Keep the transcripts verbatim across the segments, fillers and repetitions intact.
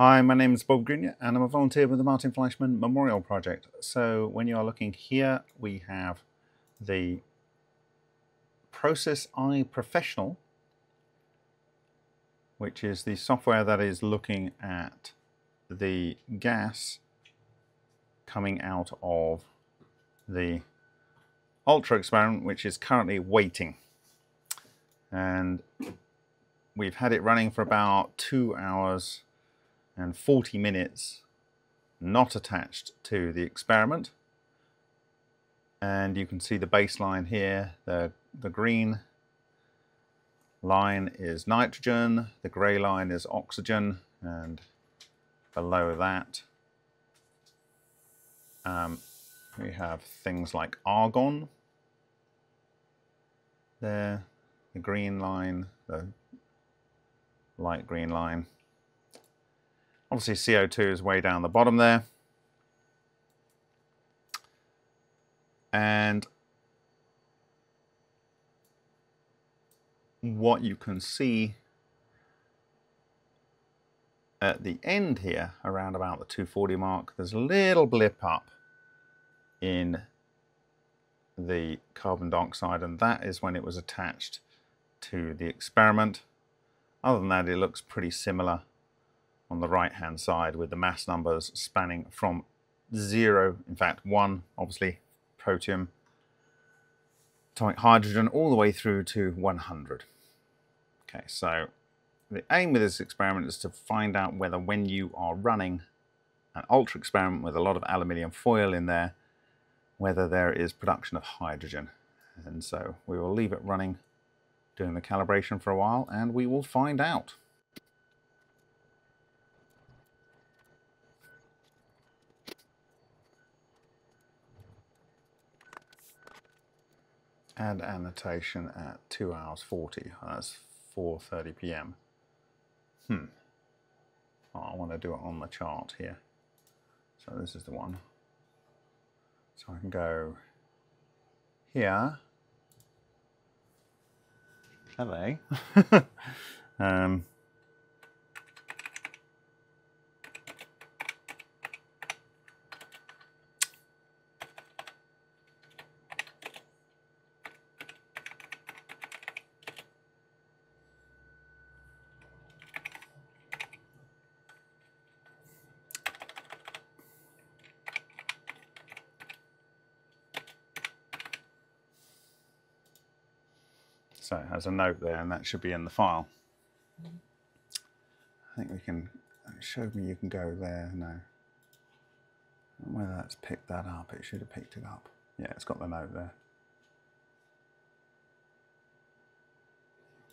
Hi, my name is Bob Greenyer and I'm a volunteer with the Martin Fleischmann Memorial Project. So when you are looking here, we have the Process Eye Professional, which is the software that is looking at the gas coming out of the Ultra experiment, which is currently waiting. And we've had it running for about two hours and forty minutes, not attached to the experiment. And you can see the baseline here. The, the green line is nitrogen, the grey line is oxygen, and below that um, we have things like argon there, the green line, the light green line. Obviously C O two is way down the bottom there. And what you can see at the end here, around about the two forty mark, there's a little blip up in the carbon dioxide, and that is when it was attached to the experiment. Other than that, it looks pretty similar on the right hand side, with the mass numbers spanning from zero, in fact one, obviously protium, atomic hydrogen, all the way through to one hundred. Okay, so the aim with this experiment is to find out whether, when you are running an ultra experiment with a lot of aluminium foil in there, whether there is production of hydrogen. And so we will leave it running, doing the calibration for a while, and we will find out. Add annotation at two hours forty, that's four thirty p m Hmm. Oh, I want to do it on the chart here. So this is the one. So I can go here. Hello. um, So it has a note there, and that should be in the file. I think we can, it showed me you can go there, no. I don't know whether that's picked that up, it should have picked it up. Yeah, it's got the note there.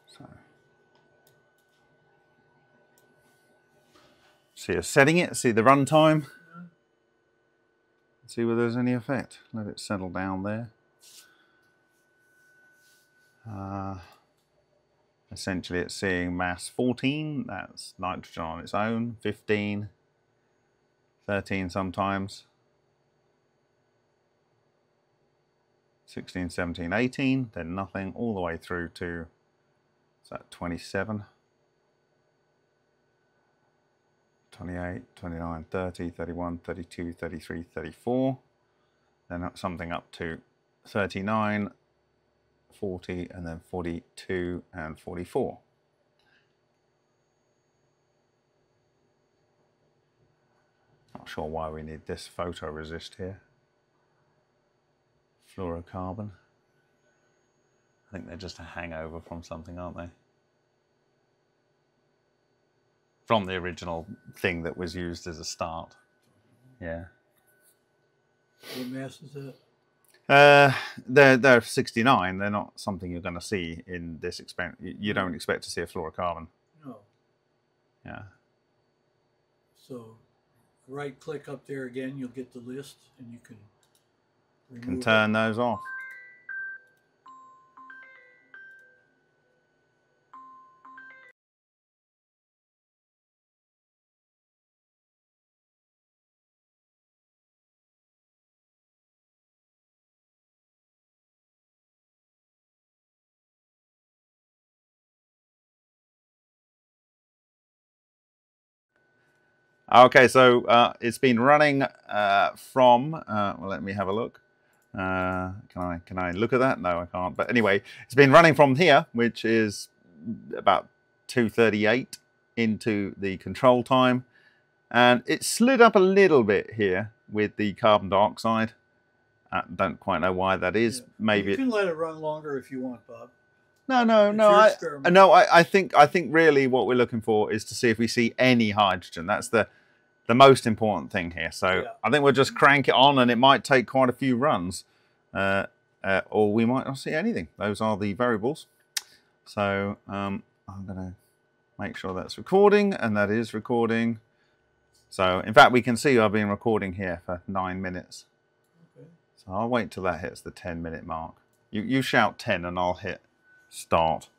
So, so you're setting it, see the runtime. See whether there's any effect. Let it settle down there. Uh, essentially it's seeing mass fourteen, that's nitrogen on its own, fifteen, thirteen sometimes, sixteen, seventeen, eighteen, then nothing, all the way through to, is that twenty-seven, twenty-eight, twenty-nine, thirty, thirty-one, thirty-two, thirty-three, thirty-four, then something up to thirty-nine, forty, and then forty-two and forty-four. Not sure why we need this photoresist here. Fluorocarbon. I think they're just a hangover from something, aren't they? From the original thing that was used as a start. Yeah. What mass is that? Uh, they're, they're sixty-nine, they're not something you're going to see in this experiment. You don't expect to see a fluorocarbon. No. Yeah. So, right click up there again, you'll get the list, and you can... You can turn those off. Okay, so uh, it's been running uh, from, uh, well, let me have a look. Uh, can I can I look at that? No, I can't. But anyway, it's been running from here, which is about two thirty-eight into the control time. And it slid up a little bit here with the carbon dioxide. I don't quite know why that is. Yeah. Maybe you can it, let it run longer if you want, Bob. No, no, it's no. I, no, I, I think I think really what we're looking for is to see if we see any hydrogen. That's the the most important thing here. So yeah. I think we'll just crank it on, and it might take quite a few runs, uh, uh, or we might not see anything. Those are the variables. So um, I'm going to make sure that's recording, and that is recording. So in fact, we can see I've been recording here for nine minutes. Okay. So I'll wait till that hits the ten minute mark. You you shout ten, and I'll hit start.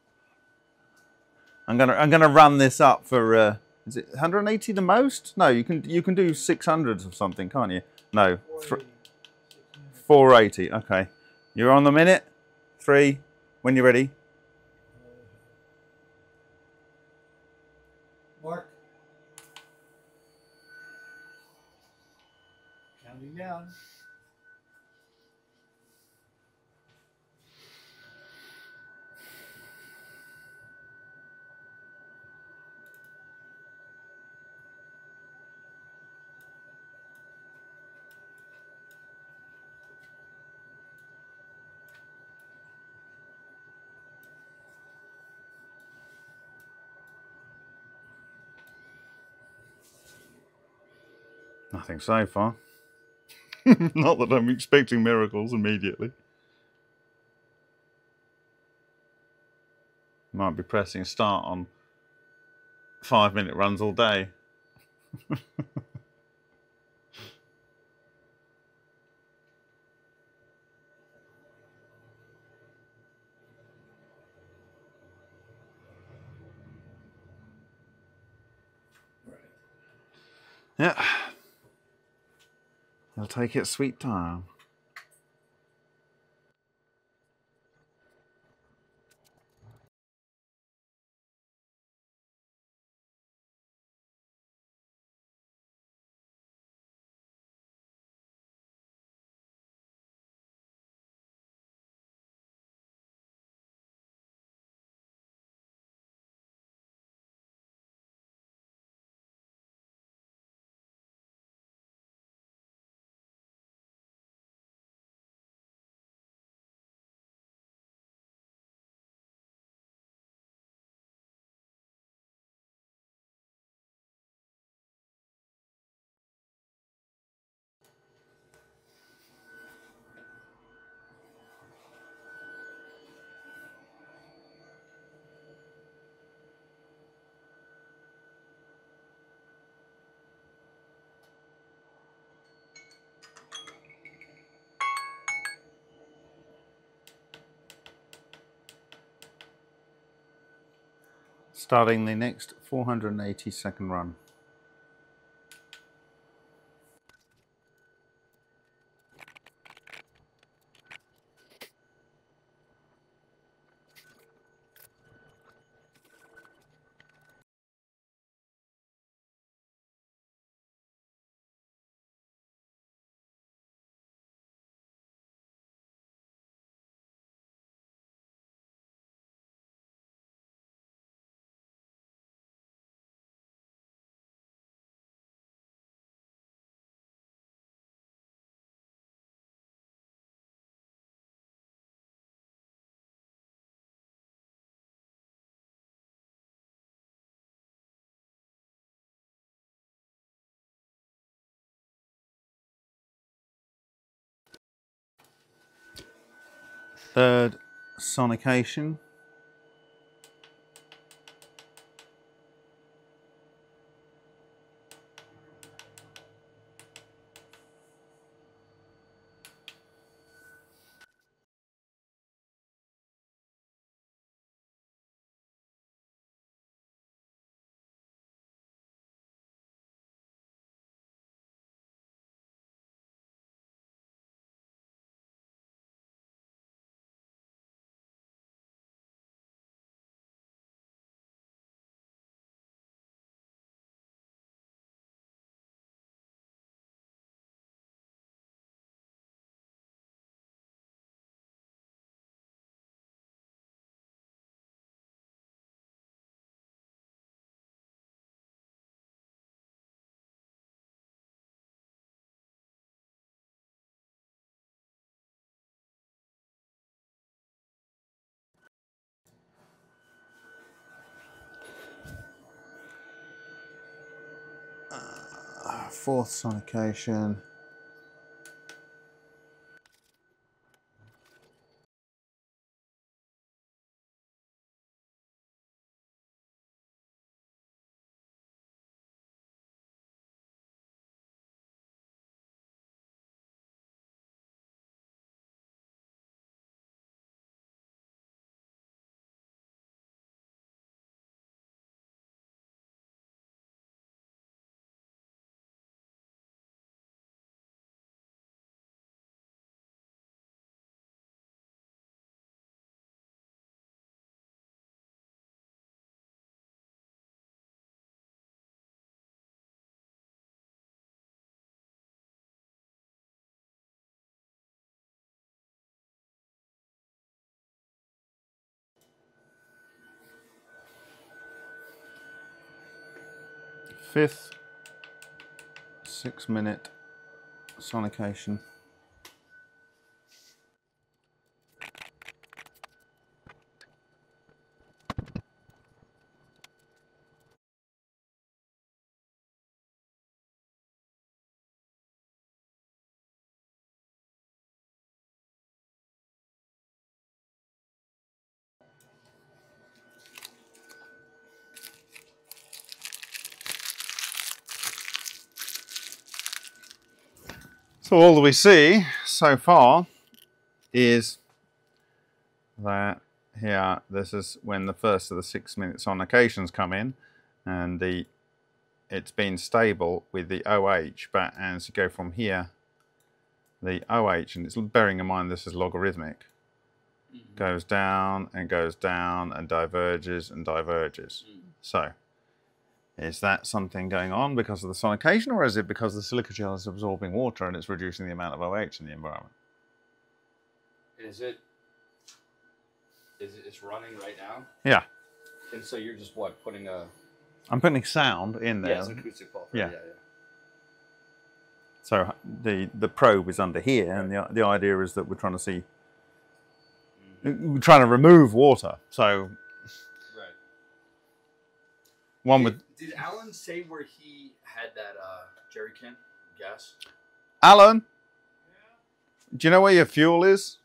I'm gonna I'm gonna run this up for uh, is it one hundred eighty the most? No, you can you can do six hundreds of something, can't you? No, four eighty. Okay, you're on the minute. Three. When you're ready. Mark. Counting down. Nothing so far. Not that I'm expecting miracles immediately. Might be pressing start on five minute runs all day. Yeah. I'll take it sweet time. Starting the next four hundred eighty second run. Third sonication. fourth sonication. Fifth, six minute sonication. So all that we see so far is that here, this is when the first of the six minute sonications come in, and the it's been stable with the O H, but as you go from here, the O H, and it's bearing in mind this is logarithmic, mm-hmm. goes down and goes down and diverges and diverges. Mm-hmm. So is that something going on because of the sonication, or is it because the silica gel is absorbing water and it's reducing the amount of O H in the environment? Is it, is it, it's running right now? Yeah. And so you're just what, putting a... I'm putting sound in there. Yeah, it's an acoustic pulse. Yeah. yeah, yeah. So the, the probe is under here, and the, the idea is that we're trying to see, mm-hmm. we're trying to remove water. So one with did, did Alan say where he had that uh, jerry can gas? Alan, yeah. Do you know where your fuel is?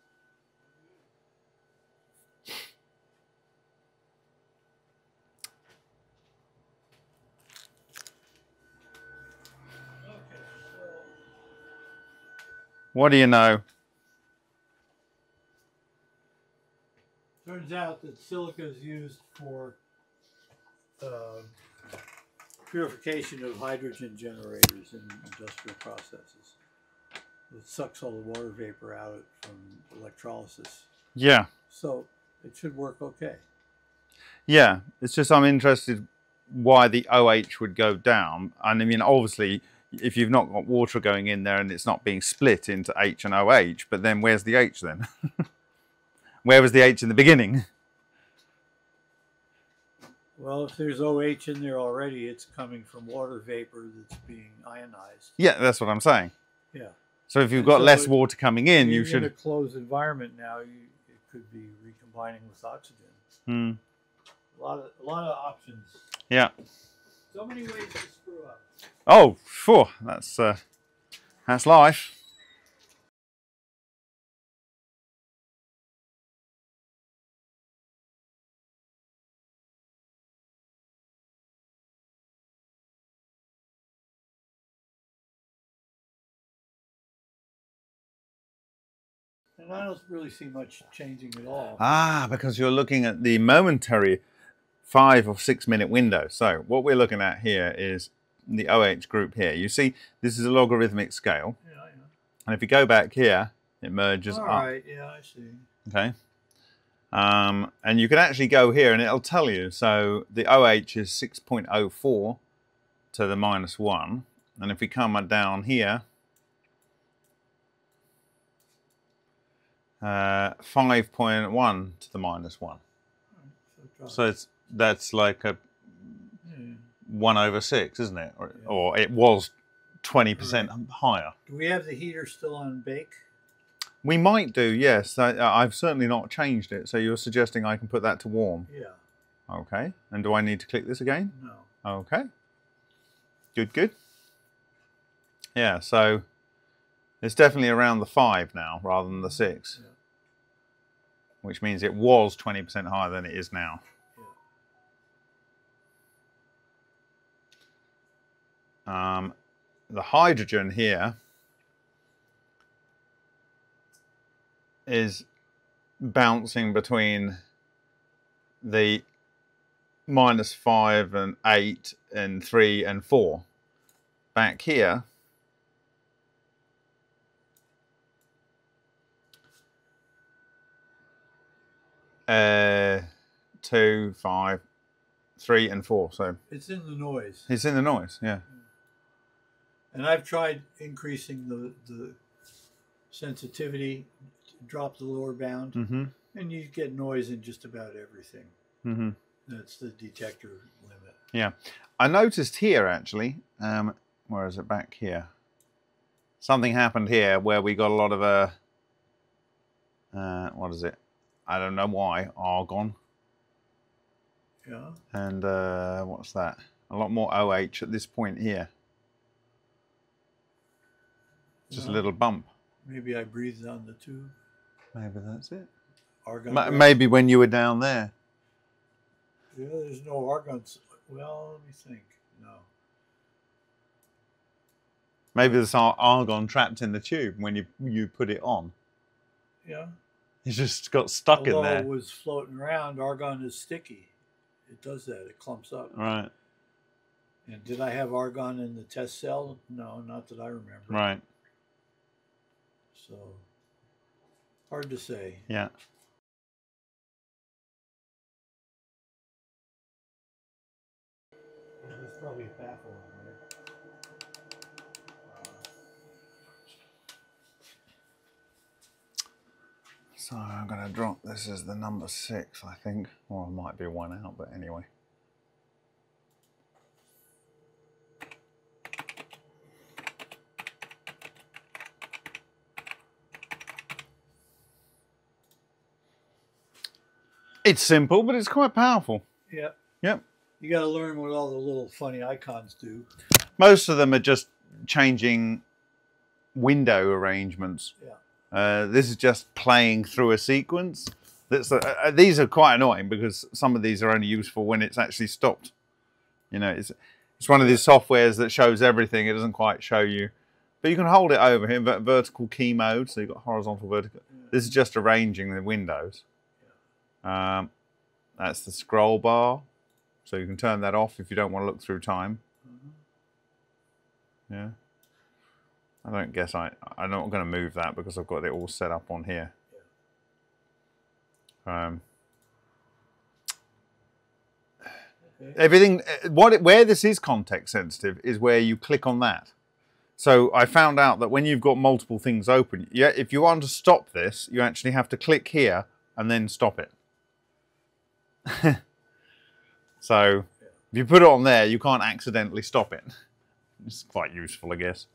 Okay. What do you know? Turns out that silica is used for Uh, purification of hydrogen generators in industrial processes. It sucks all the water vapor out from electrolysis. Yeah. So it should work okay. Yeah, it's just I'm interested why the O H would go down. And I mean, obviously, if you've not got water going in there and it's not being split into H and O H, but then where's the H then? Where was the H in the beginning? Well, if there's O H in there already, it's coming from water vapor that's being ionized. Yeah, that's what I'm saying. Yeah. So if you've got so less it, water coming in, you should... In a closed environment now, you, it could be recombining with oxygen. Hmm. A lot of, a lot of options. Yeah. So many ways to screw up. Oh, phew, that's, uh, that's life. And I don't really see much changing at all. Ah, because you're looking at the momentary five or six minute window. So what we're looking at here is the O H group here. You see, this is a logarithmic scale. Yeah, yeah. And if you go back here, it merges all up. All right, yeah, I see. Okay. Um, and you can actually go here and it'll tell you. So the O H is six point oh four to the minus one. And if we come down here, Uh, five point one to the minus one. So, so it's, that's like a yeah. one over six, isn't it? Or, yeah. or it was twenty percent right. higher. Do we have the heater still on bake? We might do, yes. I, I've certainly not changed it. So you're suggesting I can put that to warm? Yeah. Okay. And do I need to click this again? No. Okay. Good, good. Yeah, so it's definitely around the five now rather than the six. Yeah. Which means it was twenty percent higher than it is now. Yeah. Um, the hydrogen here is bouncing between the minus five and eight and three and four. Back here, uh, two, five, three, and four. So it's in the noise. It's in the noise, yeah. And I've tried increasing the the sensitivity, drop the lower bound, mm-hmm. and you get noise in just about everything. Mm-hmm. That's the detector limit. Yeah, I noticed here actually. Um, where is it? Back here? Something happened here where we got a lot of a. Uh, uh, what is it? I don't know why. Argon. Yeah. And uh, what's that? A lot more OH at this point here. Just well, a little bump. Maybe I breathed on the tube. Maybe that's it. Argon. M maybe when you were down there. Yeah, there's no argons. Well, let me think. No. Maybe there's argon trapped in the tube when you you put it on. Yeah. It just got stuck Although in there. It was floating around. Argon is sticky. It does that. It clumps up. Right. And did I have argon in the test cell? No, not that I remember. Right. So hard to say. Yeah. It's probably a baffle, right? So I'm going to drop this as the number six, I think. Well, it might be one out, but anyway. It's simple, but it's quite powerful. Yeah. Yep. You got to learn what all the little funny icons do. Most of them are just changing window arrangements. Yeah. Uh, this is just playing through a sequence. That's, uh, these are quite annoying because some of these are only useful when it's actually stopped. You know, it's, it's one of these softwares that shows everything. It doesn't quite show you. But you can hold it over here, vertical key mode. So you've got horizontal, vertical. Yeah. This is just arranging the windows. Yeah. Um, that's the scroll bar. So you can turn that off if you don't want to look through time. Mm-hmm. Yeah. I don't guess I, I'm not going to move that because I've got it all set up on here. Yeah. Um, okay. Everything, what it, where this is context sensitive is where you click on that. So I found out that when you've got multiple things open, yeah, if you want to stop this, you actually have to click here and then stop it. So if you put it on there, you can't accidentally stop it. It's quite useful, I guess.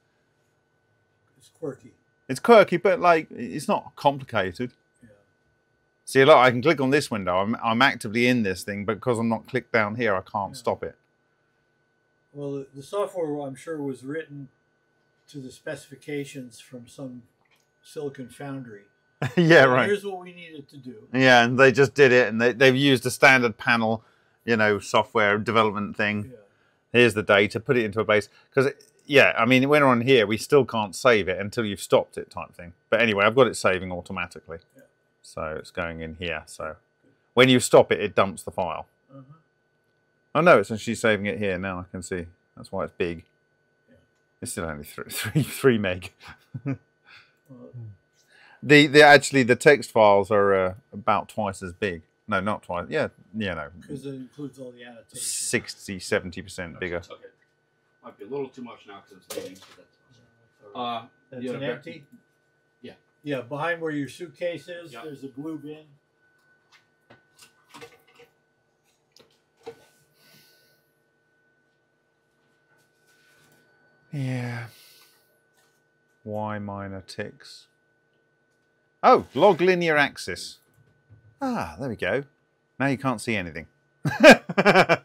It's quirky. It's quirky, but like it's not complicated. Yeah. See, look, I can click on this window. I'm, I'm actively in this thing, but because I'm not clicked down here, I can't yeah. stop it. Well, the, the software, I'm sure, was written to the specifications from some silicon foundry. Yeah, so right. Here's what we needed to do. Yeah, and they just did it, and they, they've used a standard panel. You know, software development thing. Yeah. Here's the data, put it into a base. Because, yeah, I mean, when we're on here, we still can't save it until you've stopped it type thing. But anyway, I've got it saving automatically. Yeah. So it's going in here. So when you stop it, it dumps the file. Uh-huh. Oh, no, it's, and she's saving it here now. I can see. That's why it's big. Yeah. It's still only three, three, three meg. Well, the, the, actually, the text files are uh, about twice as big. No, not twice. Yeah, yeah, no. Because it includes all the annotations. sixty, seventy percent bigger. Okay. Might be a little too much now because it's leaning. Uh, That's an empty? Yeah. Yeah, behind where your suitcase is, yep. There's a blue bin. Yeah. Y minor ticks. Oh, log linear axis. Ah, there we go. Now you can't see anything. Okay.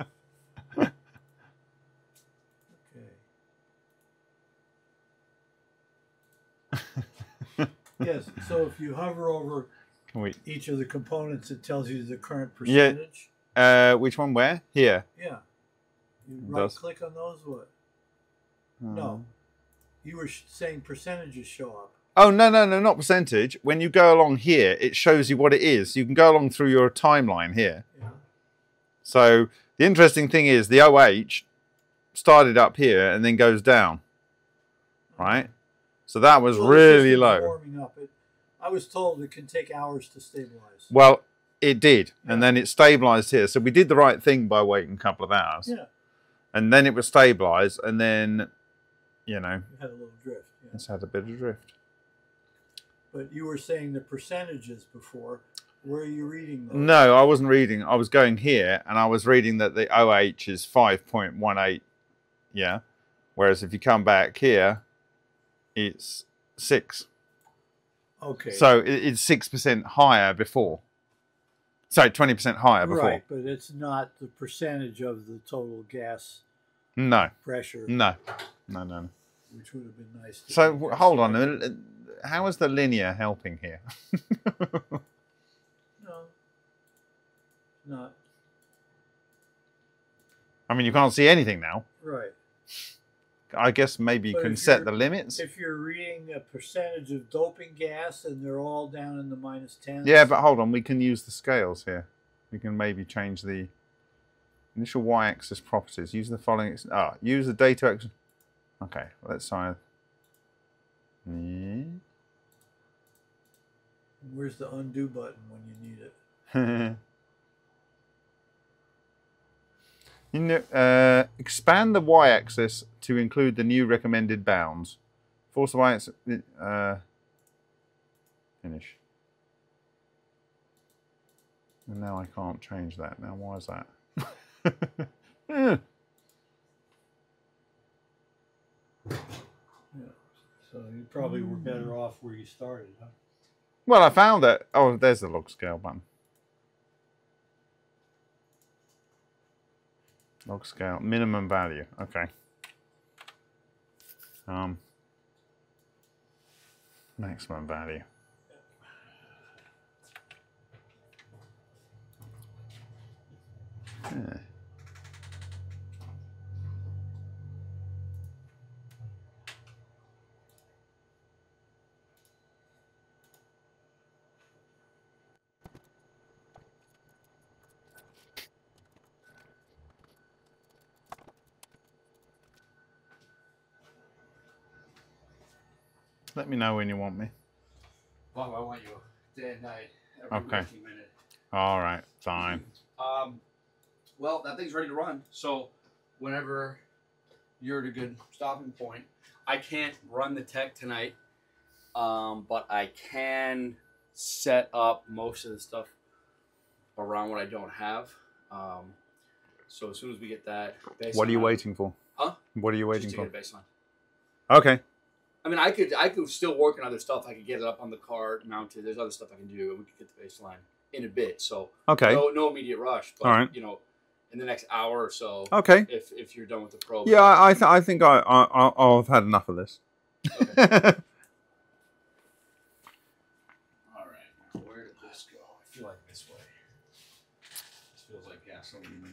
Yes, so if you hover over Wait. each of the components, it tells you the current percentage. Yeah. Uh, which one where? Here. Yeah. You right-click on those, what? Um. No. You were saying percentages show up. Oh, no, no, no, not percentage. When you go along here, it shows you what it is. You can go along through your timeline here. Yeah. So the interesting thing is the O H started up here and then goes down, right? So that was well, really low. Warming up. It, I was told it can take hours to stabilize. Well, it did, yeah. And then it stabilized here. So we did the right thing by waiting a couple of hours. Yeah. And then it was stabilized, and then, you know. It had a little drift. Yeah. It's had a bit of drift. But you were saying the percentages before. Were you reading those? No, I wasn't reading. I was going here, and I was reading that the O H is five point one eight, yeah? Whereas if you come back here, it's six. Okay. So it's six percent higher before. Sorry, twenty percent higher before. Right, but it's not the percentage of the total gas no. pressure. No, no, no. Which would have been nice. To so hold on a minute. How is the linear helping here? No, not. I mean, you can't see anything now. Right. I guess maybe you but can set the limits. If you're reading a percentage of doping gas and they're all down in the minus ten. Yeah, but hold on. We can use the scales here. We can maybe change the initial y-axis properties. Use the following. Ah, use the data. Ex okay, let's try. Yeah. Where's the undo button when you need it? you know, uh, expand the y-axis to include the new recommended bounds. Force the y-axis. Uh, finish. And now I can't change that. Now why is that? yeah. So you probably were better off where you started, huh? Well, I found that. Oh, there's the log scale button. Log scale, minimum value. Okay. Um, maximum value. Yeah. Let me know when you want me. Bob, I want you day and night, every okay. minute. All right, fine. Um, well, that thing's ready to run. So whenever you're at a good stopping point, I can't run the tech tonight, um, but I can set up most of the stuff around what I don't have. Um, so as soon as we get that baseline. What are you waiting for? Huh? What are you waiting Just to for? Get a baseline. Okay. I mean, I could I could still work on other stuff. I could get it up on the cart, mounted. There's other stuff I can do. We could get the baseline in a bit. So okay, no, no immediate rush. But, all right, you know, in the next hour or so. Okay. If if you're done with the probe. Yeah, I th I think I I I've had enough of this. Okay. All right. Now, where did this go? I feel like this way. This feels like gasoline.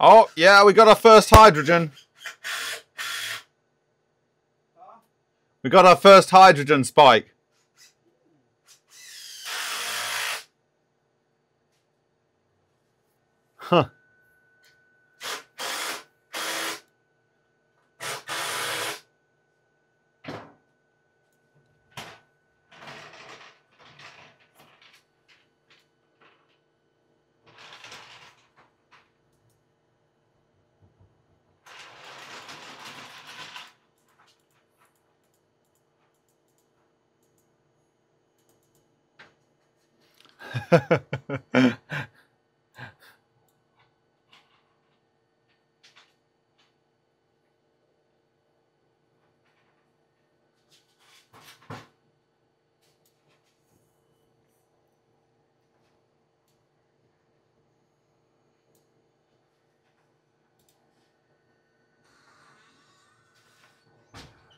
Oh, yeah, we got our first hydrogen. We got our first hydrogen spike. Huh.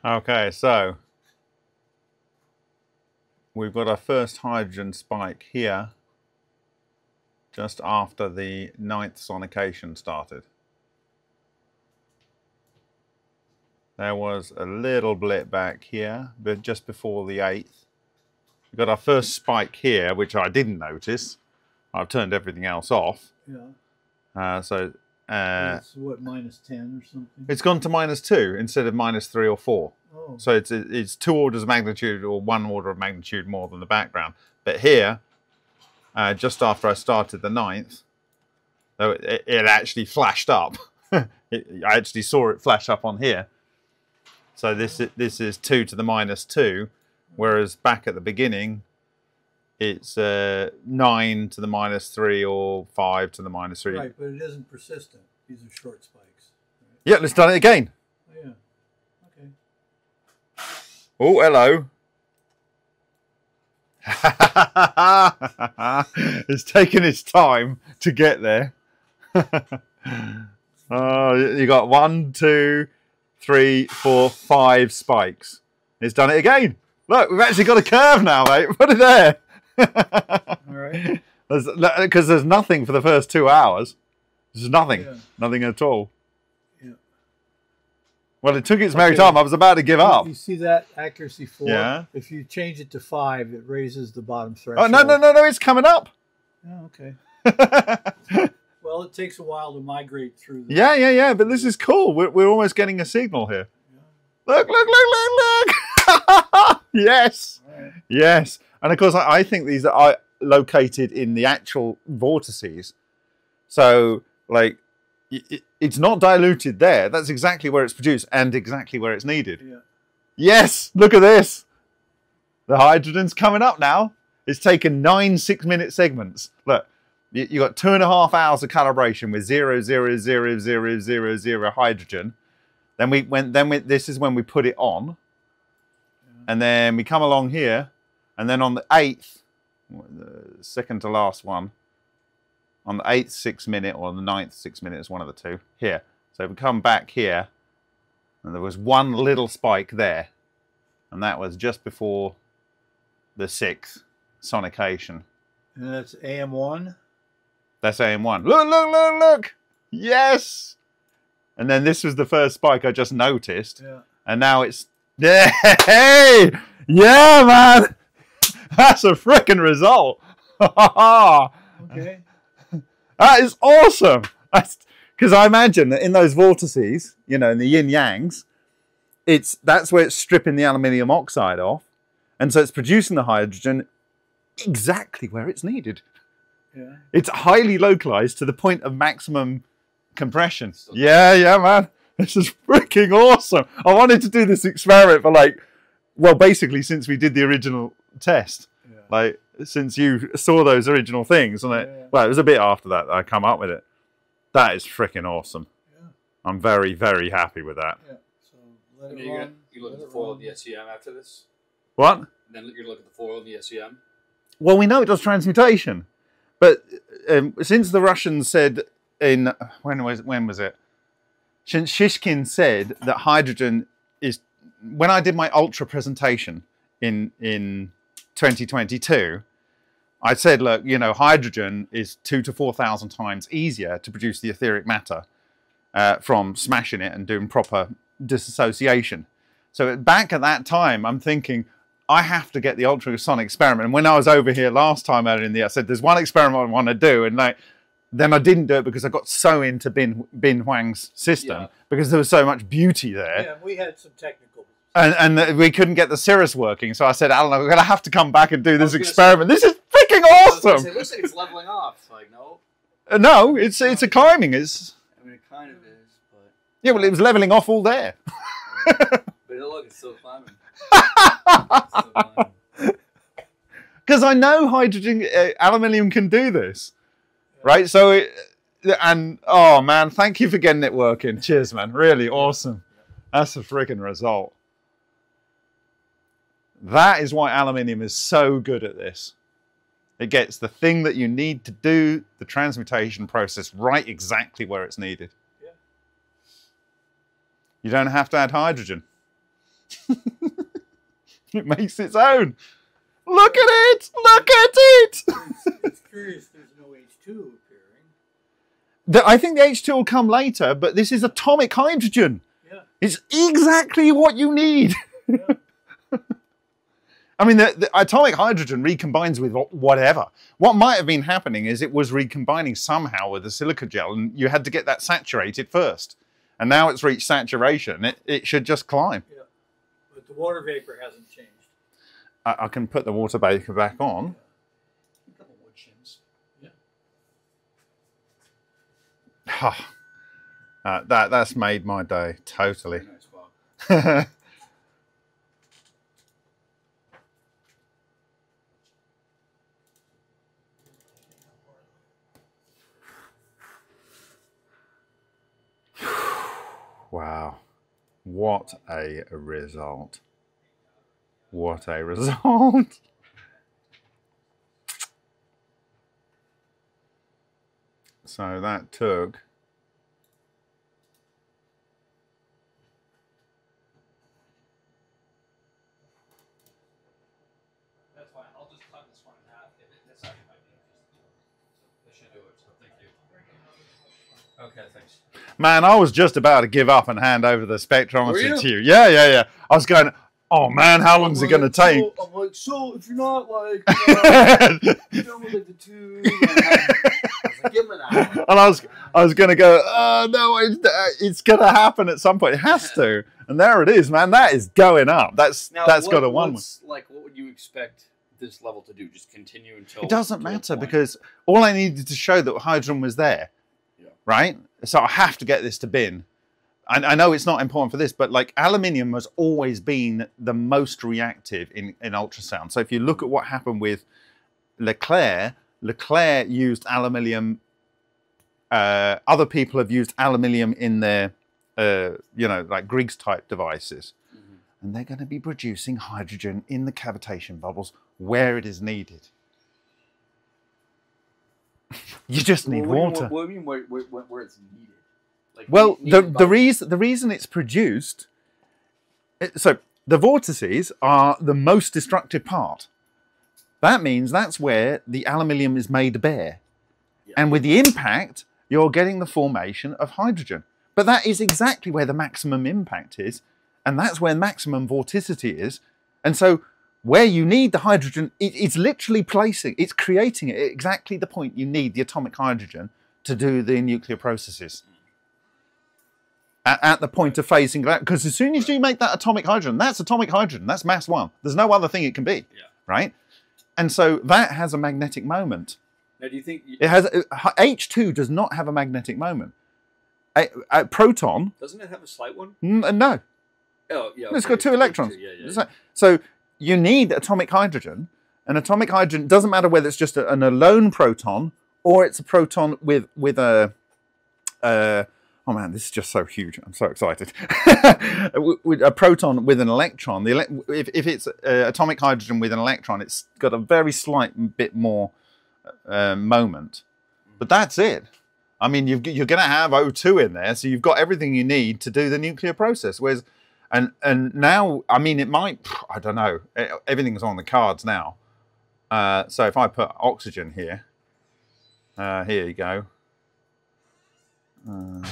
Okay, so we've got our first hydrogen spike here just after the ninth sonication started. There was a little blip back here, but just before the eighth. We got our first spike here, which I didn't notice. I've turned everything else off. Yeah. Uh, so Uh, it's what, minus ten or something? It's gone to minus two instead of minus three or four. Oh. So it's it's two orders of magnitude or one order of magnitude more than the background. But here, uh, just after I started the ninth, it, it actually flashed up. it, I actually saw it flash up on here. So this, this is two to the minus two, whereas back at the beginning, it's uh, nine to the minus three or five to the minus three. Right, but it isn't persistent. These are short spikes. Right? Yeah, let's done it again. Oh, yeah. Okay. Oh, hello. It's taken its time to get there. Oh, you got one, two, three, four, five spikes. It's done it again. Look, we've actually got a curve now, mate. Put it there. All right. Because there's, there's nothing for the first two hours. There's nothing. Yeah. Nothing at all. Yeah. Well, it took its merry okay. time. I was about to give up. You see that accuracy four? Yeah. If you change it to five, it raises the bottom threshold. Oh, no, no, no, no. It's coming up. Oh, okay. Well, it takes a while to migrate through. The yeah, yeah, yeah. But this is cool. We're, we're almost getting a signal here. Yeah. Look, look, look, look, look. Yes. Right. Yes. And of course, I think these are located in the actual vortices. So, like, it's not diluted there. That's exactly where it's produced and exactly where it's needed. Yeah. Yes, look at this. The hydrogen's coming up now. It's taken nine six-minute segments. Look, you've got two and a half hours of calibration with zero, zero, zero, zero, zero, zero hydrogen. Then we went. Then we, this is when we put it on, and then we come along here. And then on the eighth, the second to last one, on the eighth six minute or the ninth six minute is one of the two here. So we come back here, and there was one little spike there, and that was just before the sixth sonication. And that's A M one. That's A M one. Look! Look! Look! Look! Yes. And then this was the first spike I just noticed, yeah. And now it's yeah, hey, yeah, man. That's a freaking result. Okay. That is awesome. That's because I imagine that in those vortices, you know, in the yin yangs, it's that's where it's stripping the aluminium oxide off. And so it's producing the hydrogen exactly where it's needed. Yeah. It's highly localized to the point of maximum compression. Yeah, yeah, man. This is freaking awesome. I wanted to do this experiment for like, well, basically since we did the original test, yeah. Like since you saw those original things, and yeah, yeah. Well, it was a bit after that, that I come up with it. That is freaking awesome. Yeah. I'm very, very happy with that. Yeah. So let it run, you're looking at the foil in the S E M after this. What? And then you're looking at the foil in the S E M. Well, we know it does transmutation, but um, since the Russians said in when was when was it? Since Shishkin said that hydrogen is when I did my ultra presentation in in. twenty twenty-two, I said, look, you know, hydrogen is two to four thousand times easier to produce the etheric matter uh, from smashing it and doing proper disassociation. So back at that time, I'm thinking, I have to get the ultrasonic experiment. And when I was over here last time earlier in the year, I said, there's one experiment I want to do. And like, then I didn't do it because I got so into Bin, Bin Huang's system, yeah. because there was so much beauty there. Yeah, we had some technical. And, and the, we couldn't get the Cirrus working. So I said, Alan, I'm going to have to come back and do this experiment. Say, this is freaking awesome. I was say, it looks like it's leveling off. It's like, no. Uh, no, it's, it's a climbing. It's, I mean, it kind of is. But... Yeah, well, it was leveling off all there. But look, it's still climbing. Because I know hydrogen uh, aluminium can do this, yeah. right? So it, and oh man, thank you for getting it working. Cheers, man. Really awesome. That's the freaking result. That is why aluminium is so good at this. It gets the thing that you need to do the transmutation process right exactly where it's needed. Yeah. You don't have to add hydrogen. It makes its own. Look at it! Look at it! It's, it's curious there's no H two appearing. The, I think the H two will come later, but this is atomic hydrogen. Yeah. It's exactly what you need. Yeah. I mean, the, the atomic hydrogen recombines with whatever. What might have been happening is it was recombining somehow with the silica gel, and you had to get that saturated first. And now it's reached saturation. It, it should just climb. Yeah. The water vapor hasn't changed. I, I can put the water vapor back on. A couple wood shims. Yeah. uh, that that's made my day totally. Very nice, Bob. Wow. What a result. What a result. So that took That's fine. I'll just cut this one in half. That's not my idea. That should do it, so thank you. Okay, thanks. Man, I was just about to give up and hand over the spectrometer to you. Yeah, yeah, yeah. I was going, oh man, how long is like, it going to take? So, I'm like, so if you're not like, uh, you know, like the two, like, give it an hour. And I was, I was going to go, oh no, it, it's going to happen at some point. It has to. And there it is, man. That is going up. That's now, that's what, got a one. Like, what would you expect this level to do? Just continue until it doesn't matter because all I needed to show that hydrogen was there, yeah. right? So I have to get this to bin. I, I know it's not important for this, but like aluminium has always been the most reactive in, in ultrasound. So if you look at what happened with Leclerc, Leclerc used aluminium. Uh, other people have used aluminium in their, uh, you know, like Griggs type devices. Mm-hmm. And they're going to be producing hydrogen in the cavitation bubbles where it is needed. You just need well, what water. What do you mean where, where, where it's needed? Like, well, the, the, reason, the reason it's produced... It, so, the vortices are the most destructive part. That means that's where the aluminium is made bare. Yeah. And with the impact, you're getting the formation of hydrogen. But that is exactly where the maximum impact is. And that's where maximum vorticity is. And so... Where you need the hydrogen, it, it's literally placing, it's creating it at exactly the point you need the atomic hydrogen to do the nuclear processes. At, at the point of phasing that, because as soon as you make that atomic hydrogen, that's atomic hydrogen, that's mass one. There's no other thing it can be, yeah. right? And so that has a magnetic moment. Now do you think... You, it has, H two does not have a magnetic moment. A, a proton... Doesn't it have a slight one? No. Oh, yeah. Okay. It's got two electrons. H two, yeah, yeah, yeah. So... You need atomic hydrogen, and atomic hydrogen doesn't matter whether it's just a, an alone proton or it's a proton with with a. Uh, oh man, this is just so huge! I'm so excited. With a proton with an electron, the ele if if it's uh, atomic hydrogen with an electron, it's got a very slight bit more uh, moment, but that's it. I mean, you've, you're going to have O two in there, so you've got everything you need to do the nuclear process. Whereas And and now, I mean, it might, I don't know, everything's on the cards now. Uh, so if I put oxygen here, uh, here you go. Uh,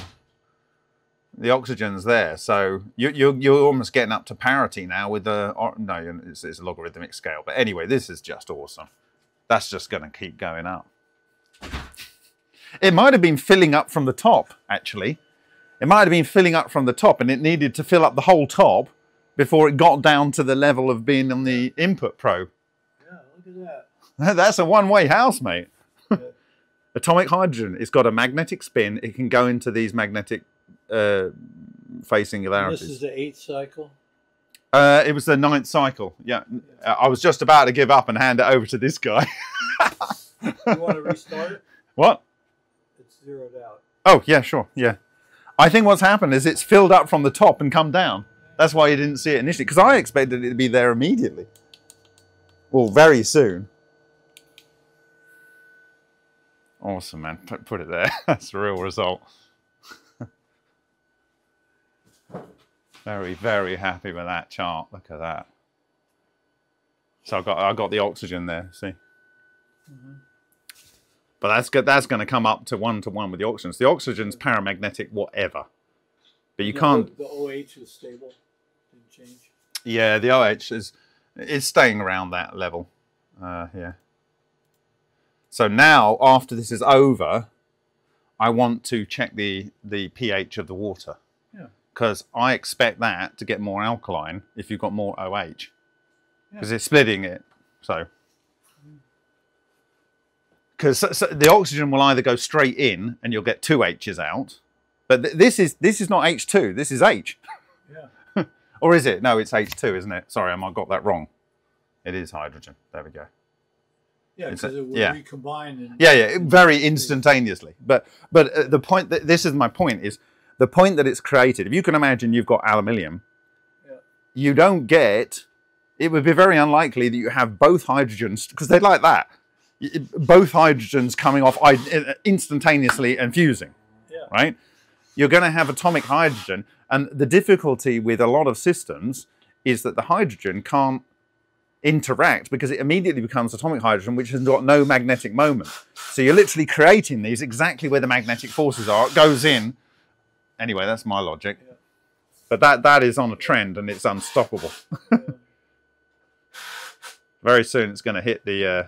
the oxygen's there, so you, you're you're almost getting up to parity now with the or, no, it's, it's a logarithmic scale. But anyway, this is just awesome. That's just going to keep going up. It might have been filling up from the top, actually. It might have been filling up from the top, and it needed to fill up the whole top before it got down to the level of being on the input probe. Yeah, look at that. That's a one-way house, mate. Yeah. Atomic hydrogen. It's got a magnetic spin. It can go into these magnetic uh, phase singularities. And this is the eighth cycle? Uh, it was the ninth cycle, yeah. yeah. I was just about to give up and hand it over to this guy. You want to restart it? What? It's zeroed out. Oh, yeah, sure, yeah. I think what's happened is it's filled up from the top and come down. That's why you didn't see it initially, because I expected it to be there immediately. Well, very soon. Awesome, man. P- put it there. That's the real result. Very, very happy with that chart. Look at that. So I've got, I've got the oxygen there, see? Mm-hmm. But that's good. That's going to come up to one to one with the oxygen. So the oxygen's paramagnetic, whatever. But you no, can't. The O H is stable. Didn't change. Yeah, the O H is is staying around that level. Uh, yeah. So now, after this is over, I want to check the the pH of the water. Yeah. Because I expect that to get more alkaline if you've got more O H. Because yeah. it's splitting it. So. Because so, so the oxygen will either go straight in and you'll get two H's out, but th this is this is not H two. This is H. Yeah. Or is it? No, it's H two, isn't it? Sorry, I might got that wrong. It is hydrogen. There we go. Yeah, because it will yeah. recombine. And yeah, yeah, very instantaneously. But but uh, the point that this is my point is the point that it's created. If you can imagine, you've got aluminium. Yeah. You don't get. It would be very unlikely that you have both hydrogens because they like that. Both hydrogens coming off instantaneously and fusing, yeah. right? You're going to have atomic hydrogen, and the difficulty with a lot of systems is that the hydrogen can't interact because it immediately becomes atomic hydrogen, which has got no magnetic moment. So you're literally creating these exactly where the magnetic forces are. It goes in. Anyway, that's my logic. Yeah. But that that is on a trend, and it's unstoppable. Yeah. Very soon it's going to hit the... Uh,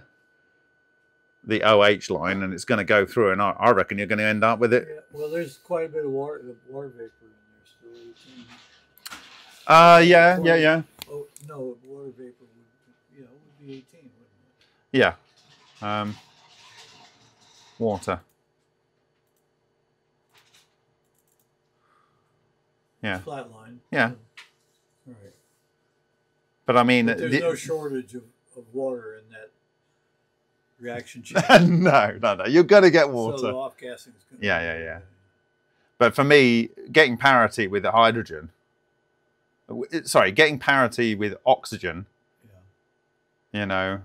the O H line, and it's going to go through, and I, I reckon you're going to end up with it. Yeah, well, there's quite a bit of water, water vapor in there still. So uh, yeah, water, yeah, yeah. Oh, no, water vapor would, you know, would be eighteen, wouldn't it? Yeah. Um, water. Yeah. It's flat line. Yeah. All right. But I mean, but there's the, no shortage of, of water in that. Reaction change. no, no, no. You're going to get water. So the off-gassing is going to yeah, yeah, yeah. But for me, getting parity with the hydrogen, sorry, getting parity with oxygen, yeah. you know,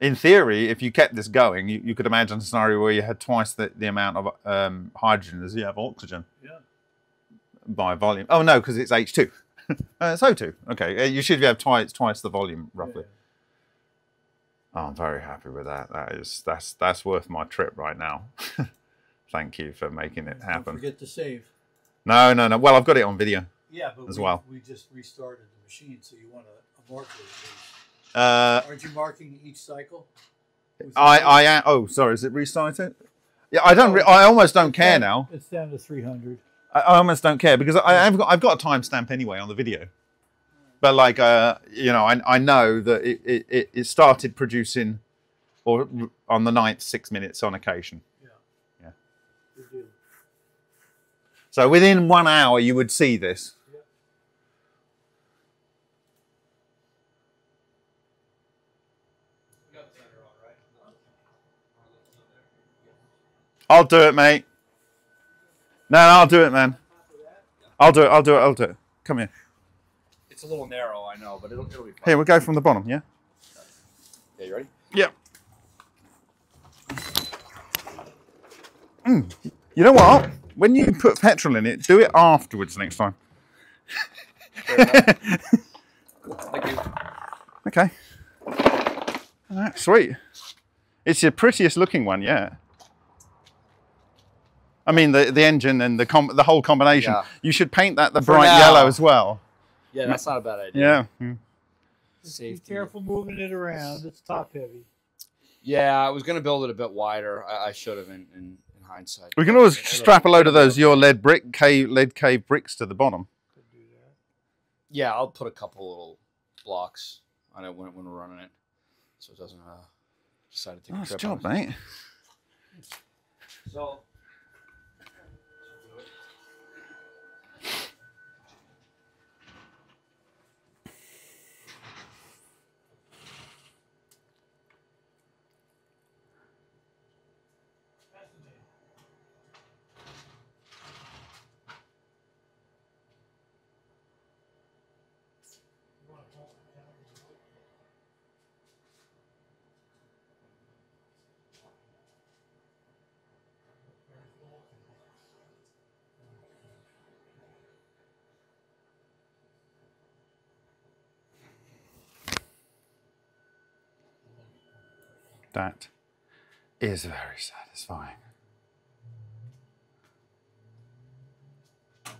in theory, if you kept this going, you, you could imagine a scenario where you had twice the, the amount of um, hydrogen as you have oxygen. Yeah. By volume. Oh, no, because it's H two. uh, it's O two. Okay. You should have twice, twice the volume, roughly. Yeah. Oh, I'm very happy with that. That is that's that's worth my trip right now. Thank you for making it happen. Don't forget to save. No, no, no. Well, I've got it on video. Yeah, but as we, well. we just restarted the machine, so you want a, a marker. Uh, Aren't you marking each cycle? I I am. Oh, sorry. Is it restarted? Yeah, I don't. Re I almost don't it's care down, now. It's down to three hundred. I, I almost don't care because I, I've got I've got a timestamp anyway on the video. But like, uh, you know, I, I know that it, it, it started producing or on the ninth, six minutes on occasion. Yeah. Yeah. It did. So within one hour, you would see this. Yeah. I'll do it, mate. No, no, I'll do it, man. I'll do it. I'll do it. I'll do it. Come here. It's a little narrow, I know, but it'll, it'll be fine. Here, we'll go from the bottom, yeah? Yeah, you ready? Yeah. Mm. You know what? When you put petrol in it, do it afterwards next time. Fair enough. Thank you. Okay. All right, sweet. It's your prettiest looking one yet. I mean, the, the engine and the, com the whole combination. Yeah. You should paint that the For bright now. yellow as well. Yeah, that's not a bad idea. Yeah. Safety. Be careful moving it around. It's top heavy. Yeah, I was going to build it a bit wider. I, I should have in, in, in hindsight. We can always strap a load of those your lead brick cave, lead cave bricks to the bottom. Could do that. Yeah, I'll put a couple little blocks on it when, when we're running it, so it doesn't uh, decide to take nice a trip. Nice job, on it. mate. So. That is very satisfying. What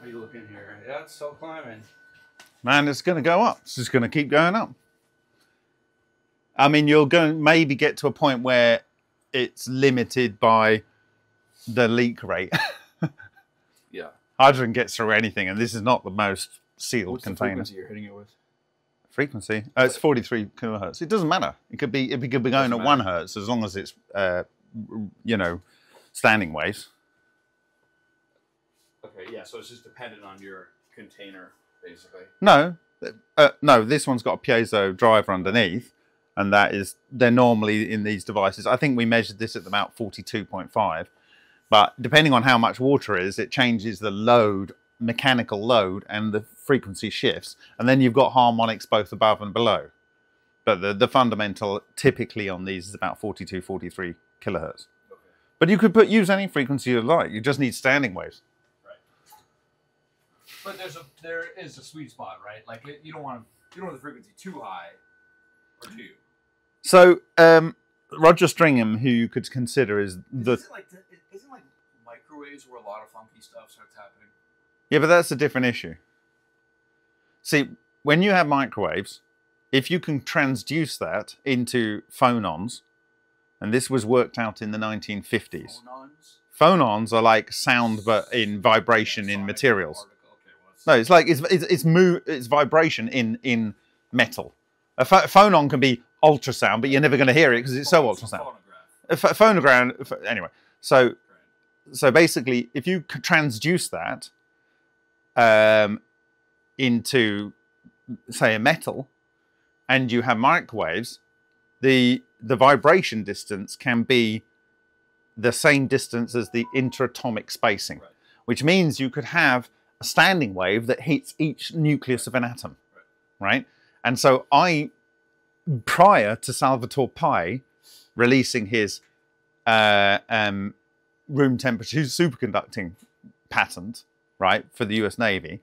are you looking here? Yeah, it's still climbing. Man, it's going to go up. It's just going to keep going up. I mean, you're going to maybe get to a point where it's limited by the leak rate. Yeah. Hydrogen gets through anything, and this is not the most sealed What's container. What's the frequency you're hitting it with? Frequency? Oh, it's forty-three kilohertz. It doesn't matter. It could be, it could be going at matter. one hertz as long as it's, uh, you know, standing waves. Okay, yeah, so it's just dependent on your container, basically. No, uh, no, this one's got a piezo driver underneath. And that is, they're normally in these devices. I think we measured this at about forty-two point five. But depending on how much water is, it changes the load, mechanical load, and the frequency shifts. And then you've got harmonics both above and below. But the, the fundamental typically on these is about forty-two, forty-three kilohertz. Okay. But you could put use any frequency you like. You just need standing waves. Right. But there's a, there is a sweet spot, right? Like it, you don't want you don't want the frequency too high. Or two. So um, Roger Stringham, who you could consider is the isn't like, isn't like microwaves where a lot of funky stuff starts happening. Yeah, but that's a different issue. See, when you have microwaves, if you can transduce that into phonons, and this was worked out in the nineteen fifties. Phonons, phonons are like sound, but in vibration yeah, in materials. Okay, well, no, it's like it's it's it's, mo it's vibration in in metal. A phonon can be ultrasound, but you're never going to hear it because it's oh, so it's ultrasound. A phonograph. A phonograph. Anyway, so right. so basically, if you could transduce that um, into, say, a metal, and you have microwaves, the the vibration distance can be the same distance as the interatomic spacing, right. which means you could have a standing wave that hits each nucleus of an atom, right? right? And so I, prior to Salvatore Pais releasing his uh, um, room temperature superconducting patent, right, for the U S Navy,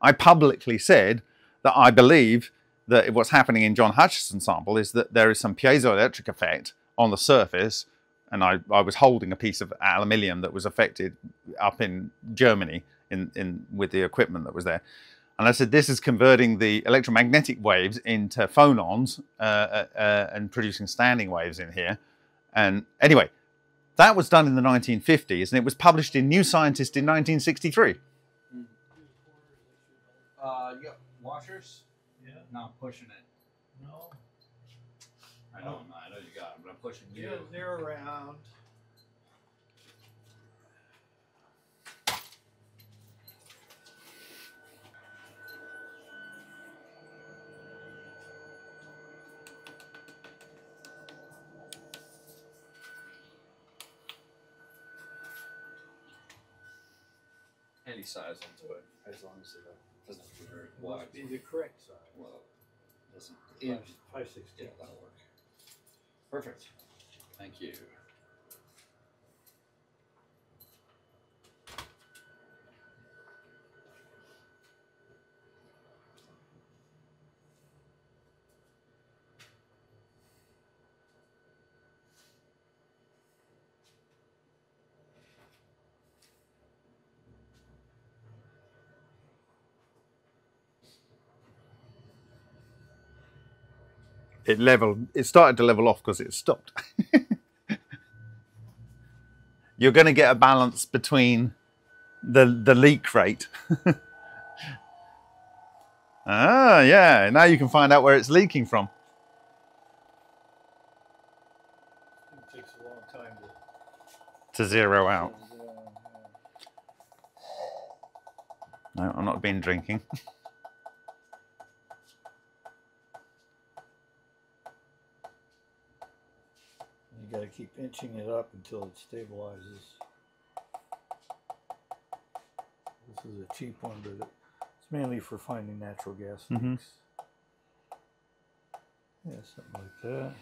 I publicly said that I believe that what's happening in John Hutchison's sample is that there is some piezoelectric effect on the surface, and I, I was holding a piece of aluminium that was affected up in Germany in, in, with the equipment that was there. And I said, this is converting the electromagnetic waves into phonons uh, uh, uh, and producing standing waves in here. And anyway, that was done in the nineteen fifties, and it was published in New Scientist in nineteen sixty-three. Mm-hmm. Uh, you got washers? Yeah. No, I'm pushing it. No. I know, oh. I know you got them, but I'm pushing you. Yeah, they're around. Any size onto it, as long as it doesn't be very wide. Well, the correct size. Well, it doesn't. Yeah, five sixteenths. Yeah, that'll work. Perfect. Thank you. it leveled, it started to level off because it stopped. You're going to get a balance between the, the leak rate. Ah, yeah, now you can find out where it's leaking from. It takes a long time to, to zero out. No, I've not been drinking. You gotta keep inching it up until it stabilizes. This is a cheap one, but it's mainly for finding natural gas leaks. Mm-hmm. Yeah, something like that.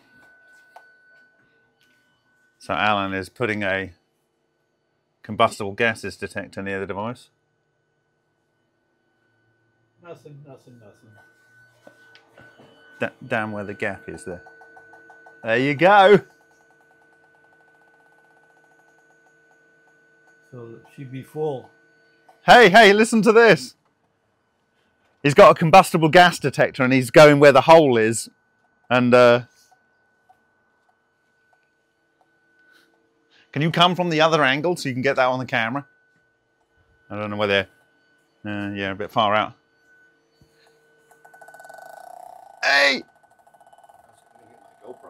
So Alan is putting a combustible gases detector near the device. Nothing, nothing, nothing. Da down where the gap is there. There you go. So she'd be full. Hey, hey, listen to this. He's got a combustible gas detector and he's going where the hole is. And uh, can you come from the other angle so you can get that on the camera? I don't know whether, uh, yeah, a bit far out. Hey!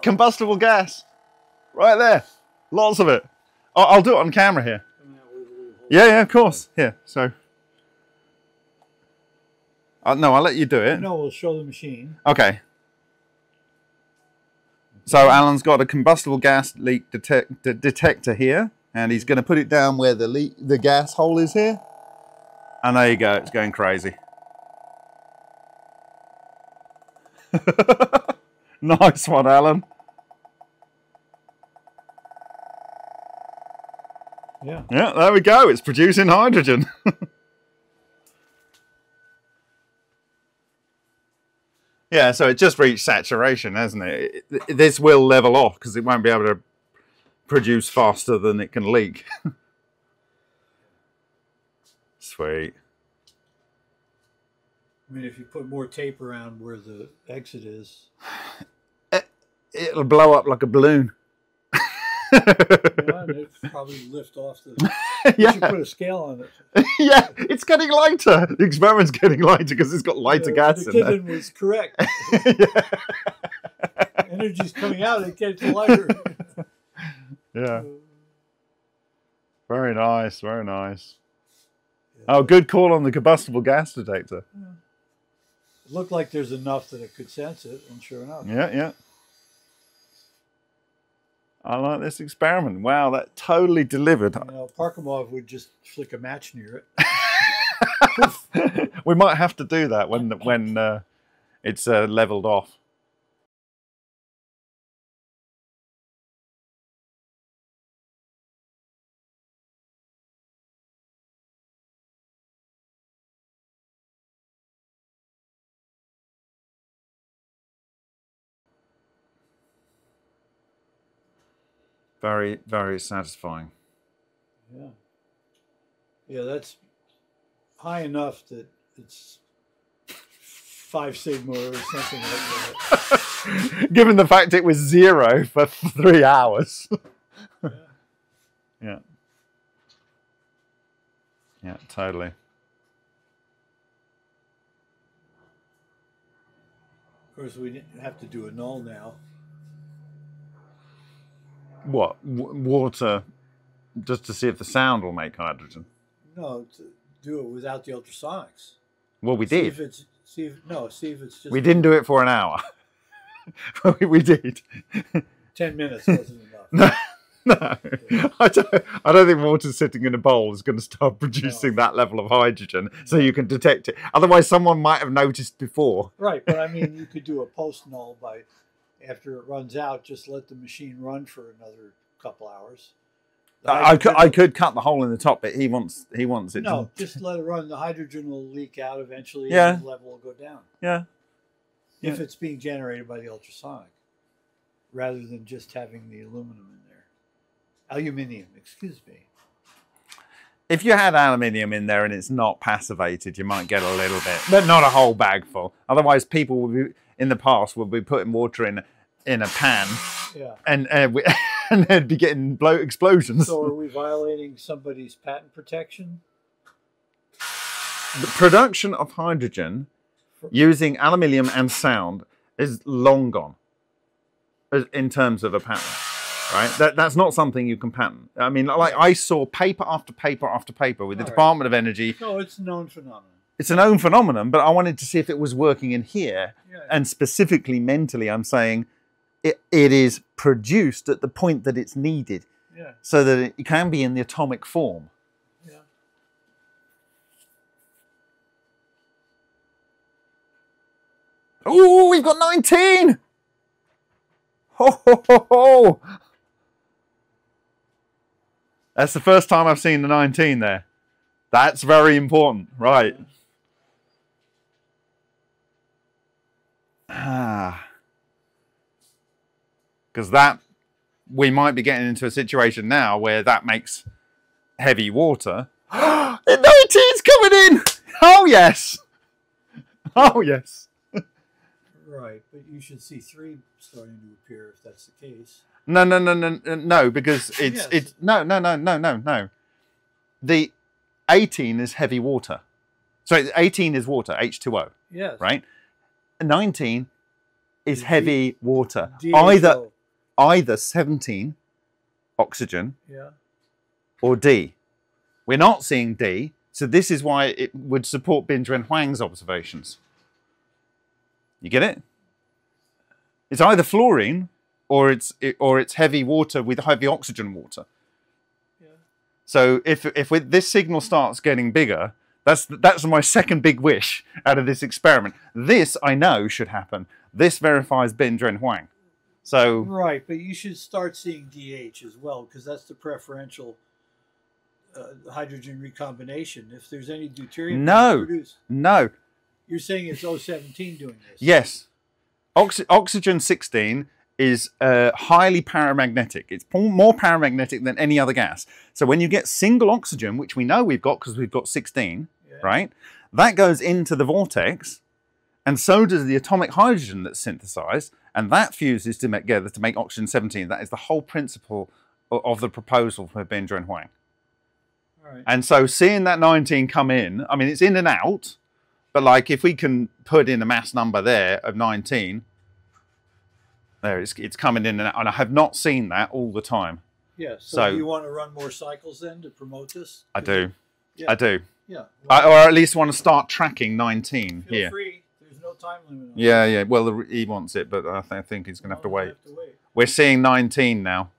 Combustible gas. Right there. Lots of it. I'll, I'll do it on camera here. Yeah, yeah, of course. Here, so. Uh, no, I'll let you do it. No, we'll show the machine. Okay. So Alan's got a combustible gas leak detect de detector here, and he's going to put it down where the, leak, the gas hole is here. And there you go. It's going crazy. Nice one, Alan. Yeah. Yeah, there we go. It's producing hydrogen. Yeah, so it just reached saturation, hasn't it? It this will level off because it won't be able to produce faster than it can leak. Sweet. I mean, if you put more tape around where the exit is, it, it'll blow up like a balloon. Yeah, it'll probably lift off the. Yeah. You should put a scale on it. Yeah, it's getting lighter. The experiment's getting lighter because it's got lighter yeah, gas in it. The Kidden was correct. Yeah. Energy's coming out, it gets lighter. Yeah. Very nice, very nice. Yeah. Oh, good call on the combustible gas detector. Yeah. It looked like there's enough that it could sense it, and sure enough. Yeah, yeah. I like this experiment. Wow, that totally delivered. You know, Parkhomov would just flick a match near it. We might have to do that when when uh, it's uh, leveled off. Very, very satisfying. Yeah. Yeah, that's high enough that it's five sigma or something like that. Given the fact it was zero for three hours. Yeah. Yeah. Yeah, totally. Of course, we didn't have to do a null now. What, w water, just to see if the sound will make hydrogen? No, to do it without the ultrasonics. Well, we see did. If it's, see if, no, see if it's just... We didn't do it for an hour. We did. Ten minutes wasn't enough. No, no. Yeah. I, don't, I don't think water sitting in a bowl is going to start producing no. that level of hydrogen, no. So you can detect it. Otherwise, someone might have noticed before. Right, but I mean, you could do a post-null by... After it runs out, just let the machine run for another couple hours. I, I could I could cut the hole in the top, but he wants he wants it. No, to... just let it run. The hydrogen will leak out eventually. Yeah. And the level will go down. Yeah. If yeah. it's being generated by the ultrasonic, rather than just having the aluminum in there, aluminium. Excuse me. If you had aluminium in there and it's not passivated, you might get a little bit, but not a whole bag full. Otherwise, people would be. in the past we'll be putting water in in a pan, yeah, and uh, we, and they'd be getting blow explosions. So are we violating somebody's patent protection? The production of hydrogen using aluminium and sound is long gone in terms of a patent, right? That, that's not something you can patent. I mean, like I saw paper after paper after paper with the All Department right. of Energy. No, it's a known phenomenon. It's a known phenomenon, but I wanted to see if it was working in here. Yeah, yeah. And specifically mentally, I'm saying it, it is produced at the point that it's needed, yeah, so that it can be in the atomic form. Oh, we've got nineteen! Ho, ho, ho, ho! That's the first time I've seen the nineteen there. That's very important, right? Ah. Because that, we might be getting into a situation now where that makes heavy water. The nineteen's coming in! Oh, yes! Oh, yes! Right, but you should see three starting to appear if that's the case. No, no, no, no, no, because it's yes. it's no, no, no, no, no, no. The eighteen is heavy water, so eighteen is water, H two O. Yes. Right. Nineteen is D heavy water. D either, either seventeen, oxygen. Yeah. Or D. We're not seeing D, so this is why it would support Bin Huang's observations. You get it? It's either fluorine or it's it, or it's heavy water with heavy oxygen water. Yeah. So if if we, this signal starts getting bigger, that's that's my second big wish out of this experiment. This I know should happen. This verifies Bin Huang. So right, but you should start seeing D H as well because that's the preferential uh, hydrogen recombination. If there's any deuterium no, produced, no. You're saying it's O seventeen doing this? Yes. Oxy oxygen sixteen is uh, highly paramagnetic. It's more paramagnetic than any other gas. So when you get single oxygen, which we know we've got because we've got sixteen, yeah, right? That goes into the vortex, and so does the atomic hydrogen that's synthesized, and that fuses together to make oxygen seventeen. That is the whole principle of the proposal for Bin Huang. All right. And so seeing that nineteen come in, I mean, it's in and out, but like if we can put in a mass number there of nineteen, there it's, it's coming in and out, and I have not seen that all the time. Yeah, so, so do you want to run more cycles then to promote this? I do. Yeah. I do. Yeah. Well, I, or at least want to start tracking nineteen feel here. Free. There's no time limit on yeah, that. Yeah. Well, he wants it, but I, th I think he's going to have to wait. have to wait. We're seeing nineteen now.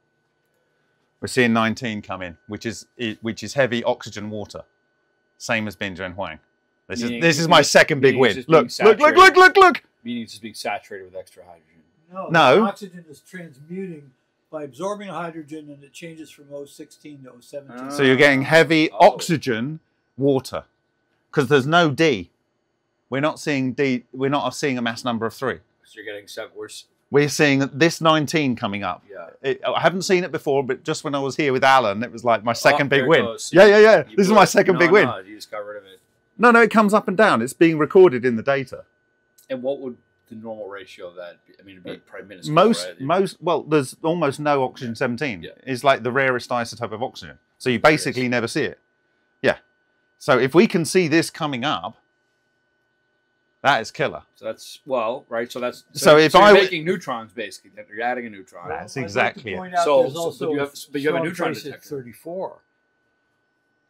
We're seeing nineteen come in, which is which is heavy oxygen water, same as Bin Huang. This meaning, is this is my second big win. Look, look, look, look, look, look. Meaning it's just being saturated with extra hydrogen. No, no. Oxygen is transmuting by absorbing hydrogen, and it changes from O sixteen to O seventeen. Ah. So you're getting heavy oh. oxygen water, because there's no D. We're not seeing D. We're not seeing a mass number of three. So you're getting seven worse. We're seeing this nineteen coming up. Yeah. It, I haven't seen it before, but just when I was here with Alan, it was like my second oh, big win. Goes. Yeah, yeah, yeah. You this is my second no, big win. No, you just got rid of it. No, no, it comes up and down. It's being recorded in the data. And what would the normal ratio of that be? I mean, it'd be probably minuscule, most, right? most, well, there's almost no oxygen yeah. seventeen. Yeah. It's like the rarest isotope of oxygen. So you basically never see it. Yeah. So if we can see this coming up, that is killer. So that's, well, right, so that's, so, so if so you're I making neutrons, basically. You're adding a neutron. That's exactly like it. So, so but you have, but you have a neutron detector. thirty-four.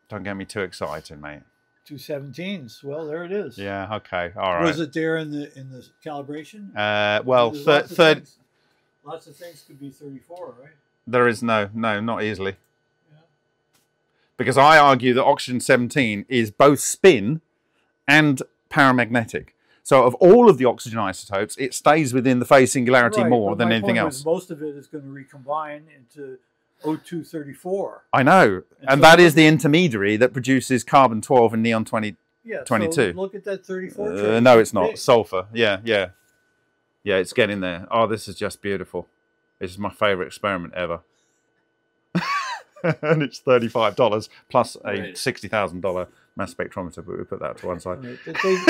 Don't get me too excited, mate. two seventeens. Well, there it is. Yeah. Okay. All right. Was it there in the in the calibration? Uh, well, third. Lots, thir lots of things could be thirty-four, right? There is no, no, not easily. Yeah. Because I argue that oxygen seventeen is both spin and paramagnetic. So of all of the oxygen isotopes, it stays within the phase singularity right, more than anything else. Most of it is going to recombine into O two thirty-four. I know, and, and so that is the intermediary that produces carbon twelve and neon twenty yeah, twenty-two. So look at that thirty-four. Uh, no, it's not. Big. Sulfur. Yeah, yeah, yeah. It's getting there. Oh, this is just beautiful. This is my favorite experiment ever, and it's thirty-five dollars plus a sixty thousand dollar mass spectrometer. But we put that to one side. Right. They've,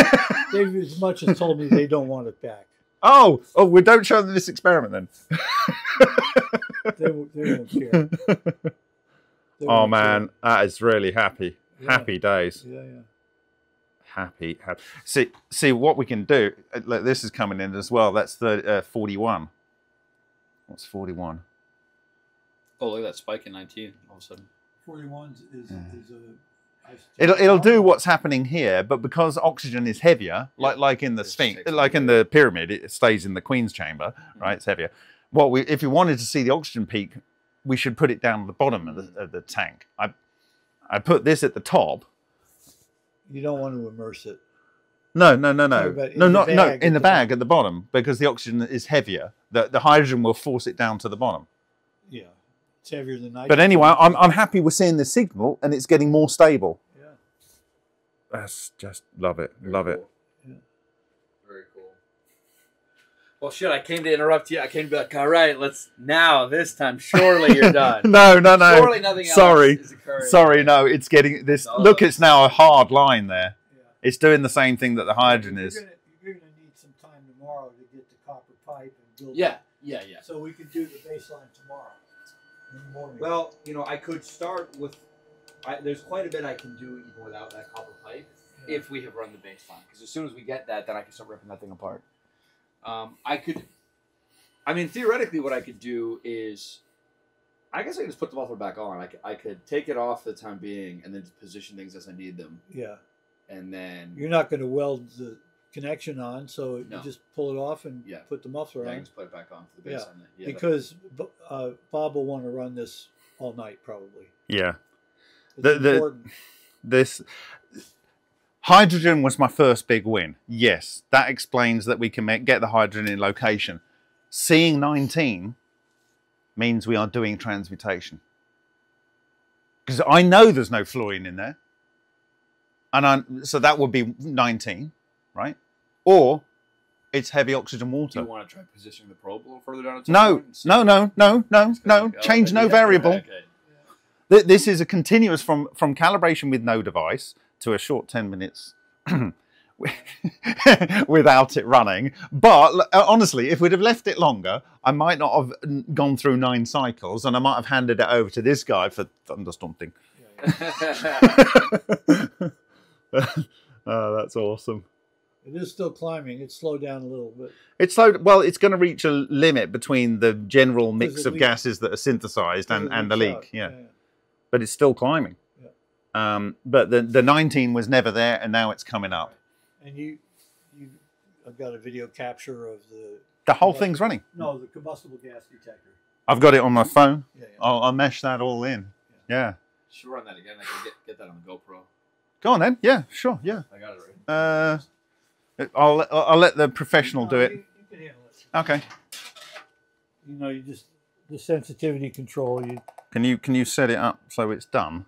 they've as much as told me they don't want it back. Oh, oh, we don't show them this experiment then. they won't, they won't care. They oh won't man, care. That is really happy. Yeah. Happy days. Yeah, yeah. Happy, happy. See, see what we can do. Like, this is coming in as well. That's the uh, forty-one. What's forty-one? Oh, look at that spike in nineteen all of a sudden. forty-one is, yeah. is a. It'll, it'll do what's happening here, but because oxygen is heavier, like like in the sphinx, like in the pyramid, it stays in the queen's chamber, right? It's heavier. Well, we, if you wanted to see the oxygen peak, we should put it down at the bottom of the, of the tank. I, I put this at the top. You don't want to immerse it. No, no, no, no, no, no, not, no, in the bag at the bottom, because the oxygen is heavier. The, the hydrogen will force it down to the bottom. Yeah. It's heavier than nitrogen. But anyway, I'm, I'm happy we're seeing the signal and it's getting more stable. Yeah. That's just, love it, Very love cool. it. Yeah. Very cool. Well, shit, I came to interrupt you. I came to be like, all right, let's, now, this time, surely you're done. no, no, no. Surely nothing else Sorry. is occurring. Sorry, no, it's getting this. No, look, no. It's now a hard line there. Yeah. It's doing the same thing that the hydrogen you're is. Gonna, you're going to need some time tomorrow to get the copper pipe and build Yeah, it. yeah, yeah. So we can do the baseline tomorrow. Well, you know, I could start with, I, there's quite a bit I can do even without that copper pipe yeah. if we have run the baseline. Because as soon as we get that, then I can start ripping that thing apart. Um, I could, I mean, theoretically what I could do is, I guess I could just put the muffler back on. I could, I could take it off for the time being and then position things as I need them. Yeah. And then. You're not going to weld the connection on, so no. you just pull it off and yeah. put the muffler yeah, on. Yeah, just put it back on for the baseline. Yeah. yeah, because uh, Bob will want to run this all night probably. Yeah. The, the, this hydrogen was my first big win. Yes, that explains that we can make, get the hydrogen in location. Seeing nineteen means we are doing transmutation. Because I know there's no fluorine in there. and I, So that would be nineteen. Right, or it's heavy oxygen water. Do you want to try positioning the probe a little further down? The no, no, no, no, no, no. Like, change okay. no variable. Okay. Yeah. This is a continuous from from calibration with no device to a short ten minutes without it running. But honestly, if we'd have left it longer, I might not have gone through nine cycles, and I might have handed it over to this guy for thunderstorming. Yeah, yeah. Oh, that's awesome. It is still climbing. It's slowed down a little bit. It's slowed. Well, it's going to reach a limit between the general mix of gases that are synthesized and, and the leak. Yeah. Yeah, yeah. But it's still climbing. Yeah. Um, but the, the nineteen was never there, and now it's coming up. Right. And you, you, I've got a video capture of the... The whole thing's running. No, the combustible gas detector. I've got it on my phone. Yeah, yeah. I'll, I'll mesh that all in. Yeah. yeah. Should run that again. I can get, get that on the GoPro. Go on then. Yeah, sure. Yeah. I got it right. Uh... I'll, I'll let the professional no, do it. You, you can handle it. Okay. You know, you just, the sensitivity control. You can you can you set it up so it's done?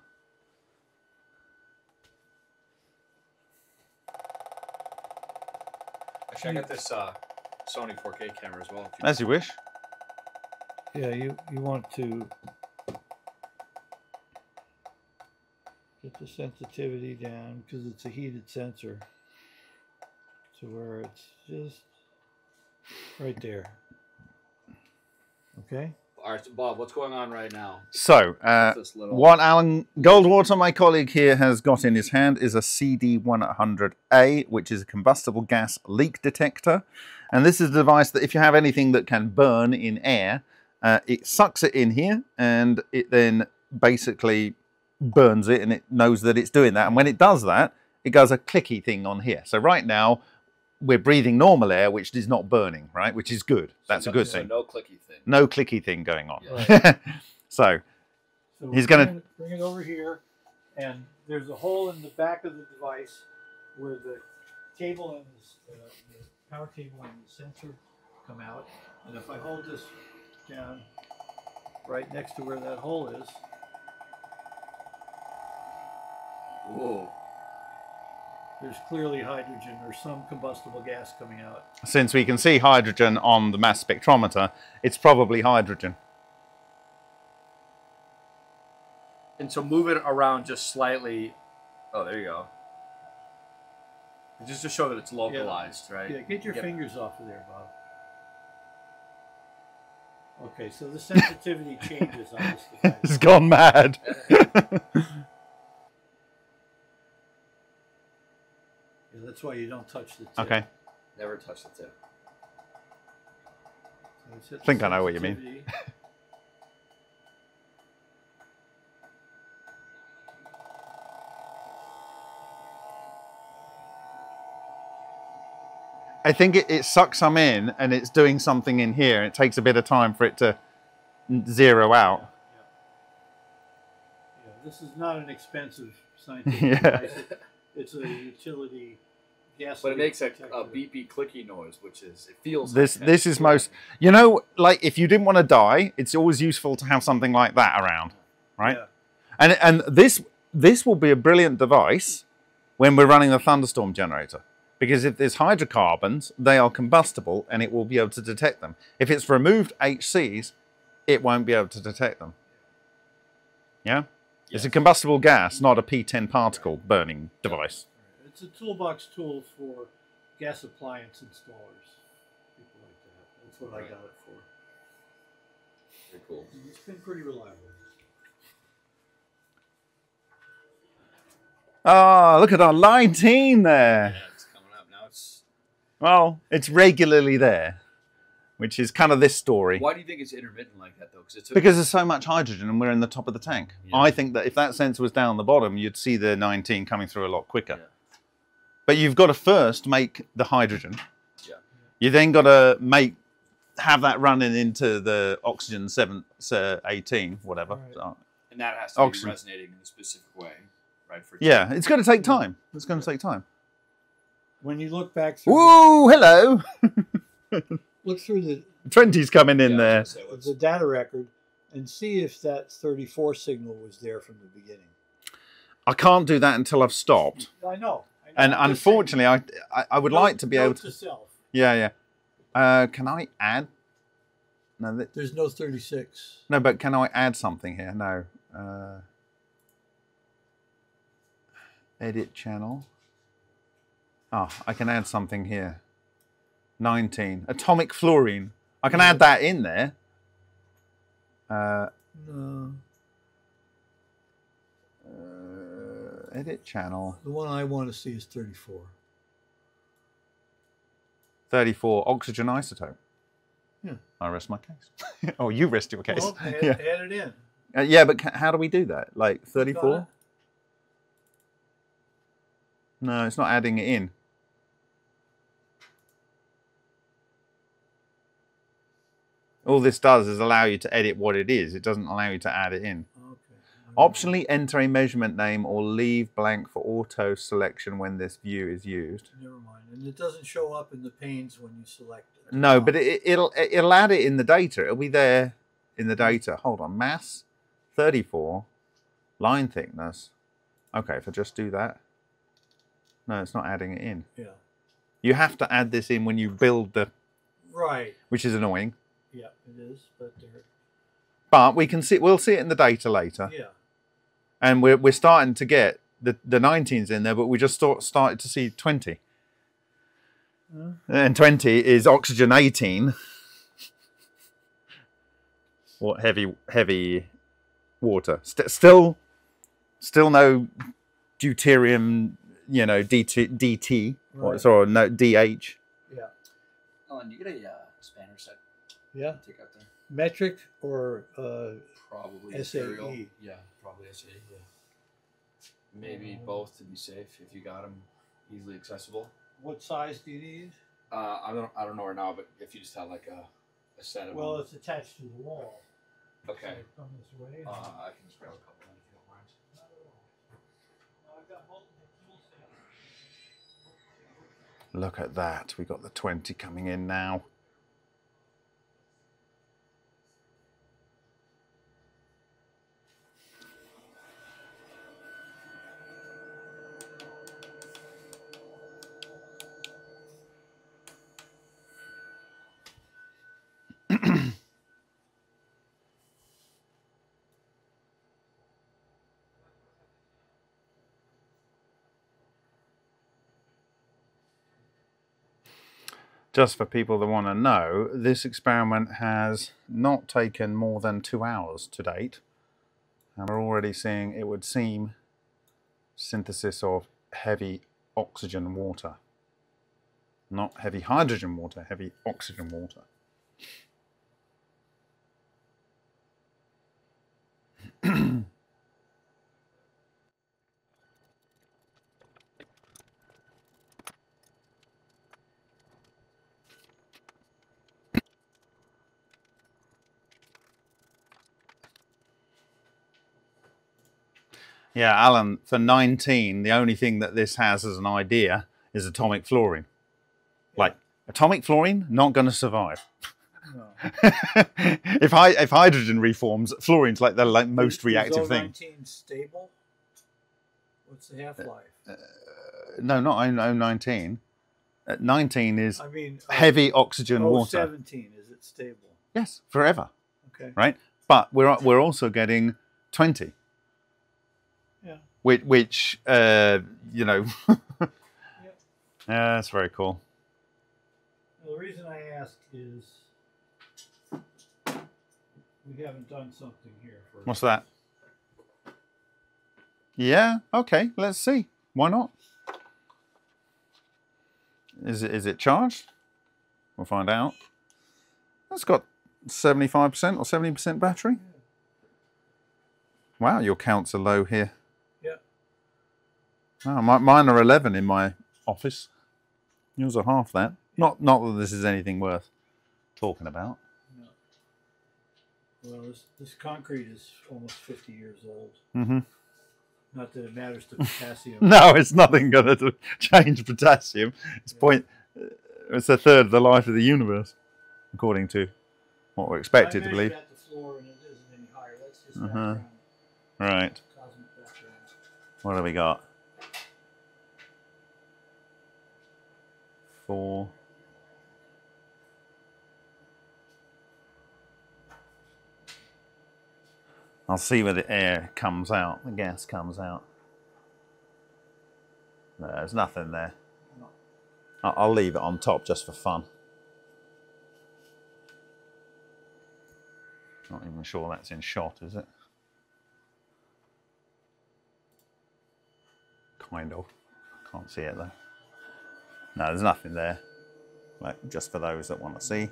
Actually, I got this uh, Sony four K camera as well. If you as want. you wish. Yeah, you you want to get the sensitivity down because it's a heated sensor. To where it's just right there. Okay. All right, so Bob, what's going on right now? So, uh, little... what Alan Goldwater, my colleague here, has got in his hand is a C D one hundred A, which is a combustible gas leak detector. And this is a device that if you have anything that can burn in air, uh, it sucks it in here and it then basically burns it and it knows that it's doing that. And when it does that, it goes a clicky thing on here. So right now, we're breathing normal air, which is not burning, right? Which is good. That's so no, a good so thing. No clicky thing. No clicky thing going on. Yeah. Right. so, so he's going to bring it over here, and there's a hole in the back of the device where the cable and the, uh, the power cable and the sensor come out. And if I hold this down right next to where that hole is, whoa. There's clearly hydrogen or some combustible gas coming out. Since we can see hydrogen on the mass spectrometer, it's probably hydrogen. And so move it around just slightly. Oh, there you go. Just to show that it's localized, yeah. right? Yeah, get your yep. fingers off of there, Bob. Okay, so the sensitivity changes on this device. It's gone mad. Yeah, that's why you don't touch the tip. Okay. Never touch the tip. So I think I know what you mean. I think it, it sucks some in, and it's doing something in here, and it takes a bit of time for it to zero out. Yeah, yeah. Yeah, this is not an expensive scientific yeah. device. It, it's a utility gas. But it makes a, a beepy, clicky noise, which is, it feels this. Like this is most, you know, like if you didn't want to die, it's always useful to have something like that around, right? Yeah. And and this this will be a brilliant device when we're running the thunderstorm generator. Because if there's hydrocarbons, they are combustible and it will be able to detect them. If it's removed H Cs, it won't be able to detect them. Yeah? Yes. It's a combustible gas, not a P ten particle right. burning device. Right. It's a toolbox tool for gas appliance installers. People like that. That's what right. I got it for. Very cool. It's been pretty reliable. Ah, oh, look at our line team there. Yeah. Well, it's regularly there, which is kind of this story. Why do you think it's intermittent like that, though? It's because there's so much hydrogen and we're in the top of the tank. Yeah. I think that if that sensor was down the bottom, you'd see the nineteen coming through a lot quicker. Yeah. But you've got to first make the hydrogen. Yeah. You then got to make have that running into the oxygen seven, eighteen, whatever. Right. So, and that has to oxygen. be resonating in a specific way, right? For yeah, time. It's going to take time. It's going to take time. When you look back through... Ooh, hello! Look through the... Trenty's coming in yeah, there. The data record and see if that thirty-four signal was there from the beginning. I can't do that until I've stopped. I know. I know. And I'm unfortunately, I, I I would note, like to be able to... Yourself. Yeah, yeah. Uh, can I add? No, that... There's no thirty-six. No, but can I add something here? No. Uh, edit channel. Oh, I can add something here. nineteen. Atomic fluorine. I can add that in there. Uh, no. Uh, edit channel. The one I want to see is thirty-four. thirty-four oxygen isotope. Yeah. I rest my case. Oh, you rest your case. Well, add, yeah. add it in. Uh, yeah, but ca how do we do that? Like thirty-four? No, it's not adding it in. All this does is allow you to edit what it is. It doesn't allow you to add it in. Okay. Optionally enter a measurement name or leave blank for auto selection when this view is used. Never mind. And it doesn't show up in the panes when you select it. No, but it, it'll, it'll add it in the data. It'll be there in the data. Hold on. Mass, thirty-four, line thickness. Okay, if I just do that. No, it's not adding it in. Yeah. You have to add this in when you build the... Right. Which is annoying. Yeah, it is. But, but we can see, we'll see it in the data later. Yeah. And we're, we're starting to get the, the nineteens in there, but we just start, started to see twenty. Uh, and twenty is oxygen eighteen. Or heavy, heavy water. St still, still no deuterium... You know, D T, D T right. or sorry, no, D H. Yeah. Alan, you get a uh, spanner set. Yeah. Take out there. Metric or uh, probably S A E. Imperial. Yeah, probably S A E. Yeah. Maybe um, both to be safe if you got them easily accessible. What size do you need? Uh, I don't, I don't know right now, but if you just had like a, a set of. Well, them. It's attached to the wall. Okay. So come this way. Uh, I can just grab a couple if you don't mind. No, I've got multiple. Look at that. We got the twenty coming in now. just for people that want to know, this experiment has not taken more than two hours to date, and we're already seeing, it would seem, synthesis of heavy oxygen water. Not heavy hydrogen water, heavy oxygen water. Yeah, Alan, for nineteen, the only thing that this has as an idea is atomic fluorine. Like, atomic fluorine, not going to survive. No. if, I, if hydrogen reforms, fluorine's like the like, most is, reactive is thing. Is O nineteen stable? What's the half-life? Uh, no, not O nineteen. Uh, nineteen is I mean, heavy uh, oxygen water. O seventeen, is it stable? Yes, forever. Okay. Right? But we're, we're also getting twenty. Which, which uh, you know, yep. uh, that's very cool. Well, the reason I ask is we haven't done something here. For What's that? Yeah, okay, let's see. Why not? Is it, is it charged? We'll find out. That's got seventy-five percent or seventy percent battery. Yeah. Wow, your counts are low here. Oh, my, mine are eleven in my office. Yours are half that. Not, not that this is anything worth talking about. No. Well, this, this concrete is almost fifty years old. Mm-hmm. Not that it matters to potassium. No, it's nothing going to change potassium. It's yeah. point. It's a third of the life of the universe, according to what we're expected I to believe. At the floor and it isn't any higher. That's just uh-huh. Right. Cosmic background. What have we got? Four. I'll see where the air comes out, the gas comes out. No, there's nothing there. I'll leave it on top just for fun. Not even sure that's in shot, is it? Kind of. Can't see it though. No, there's nothing there. Like, just for those that want to see,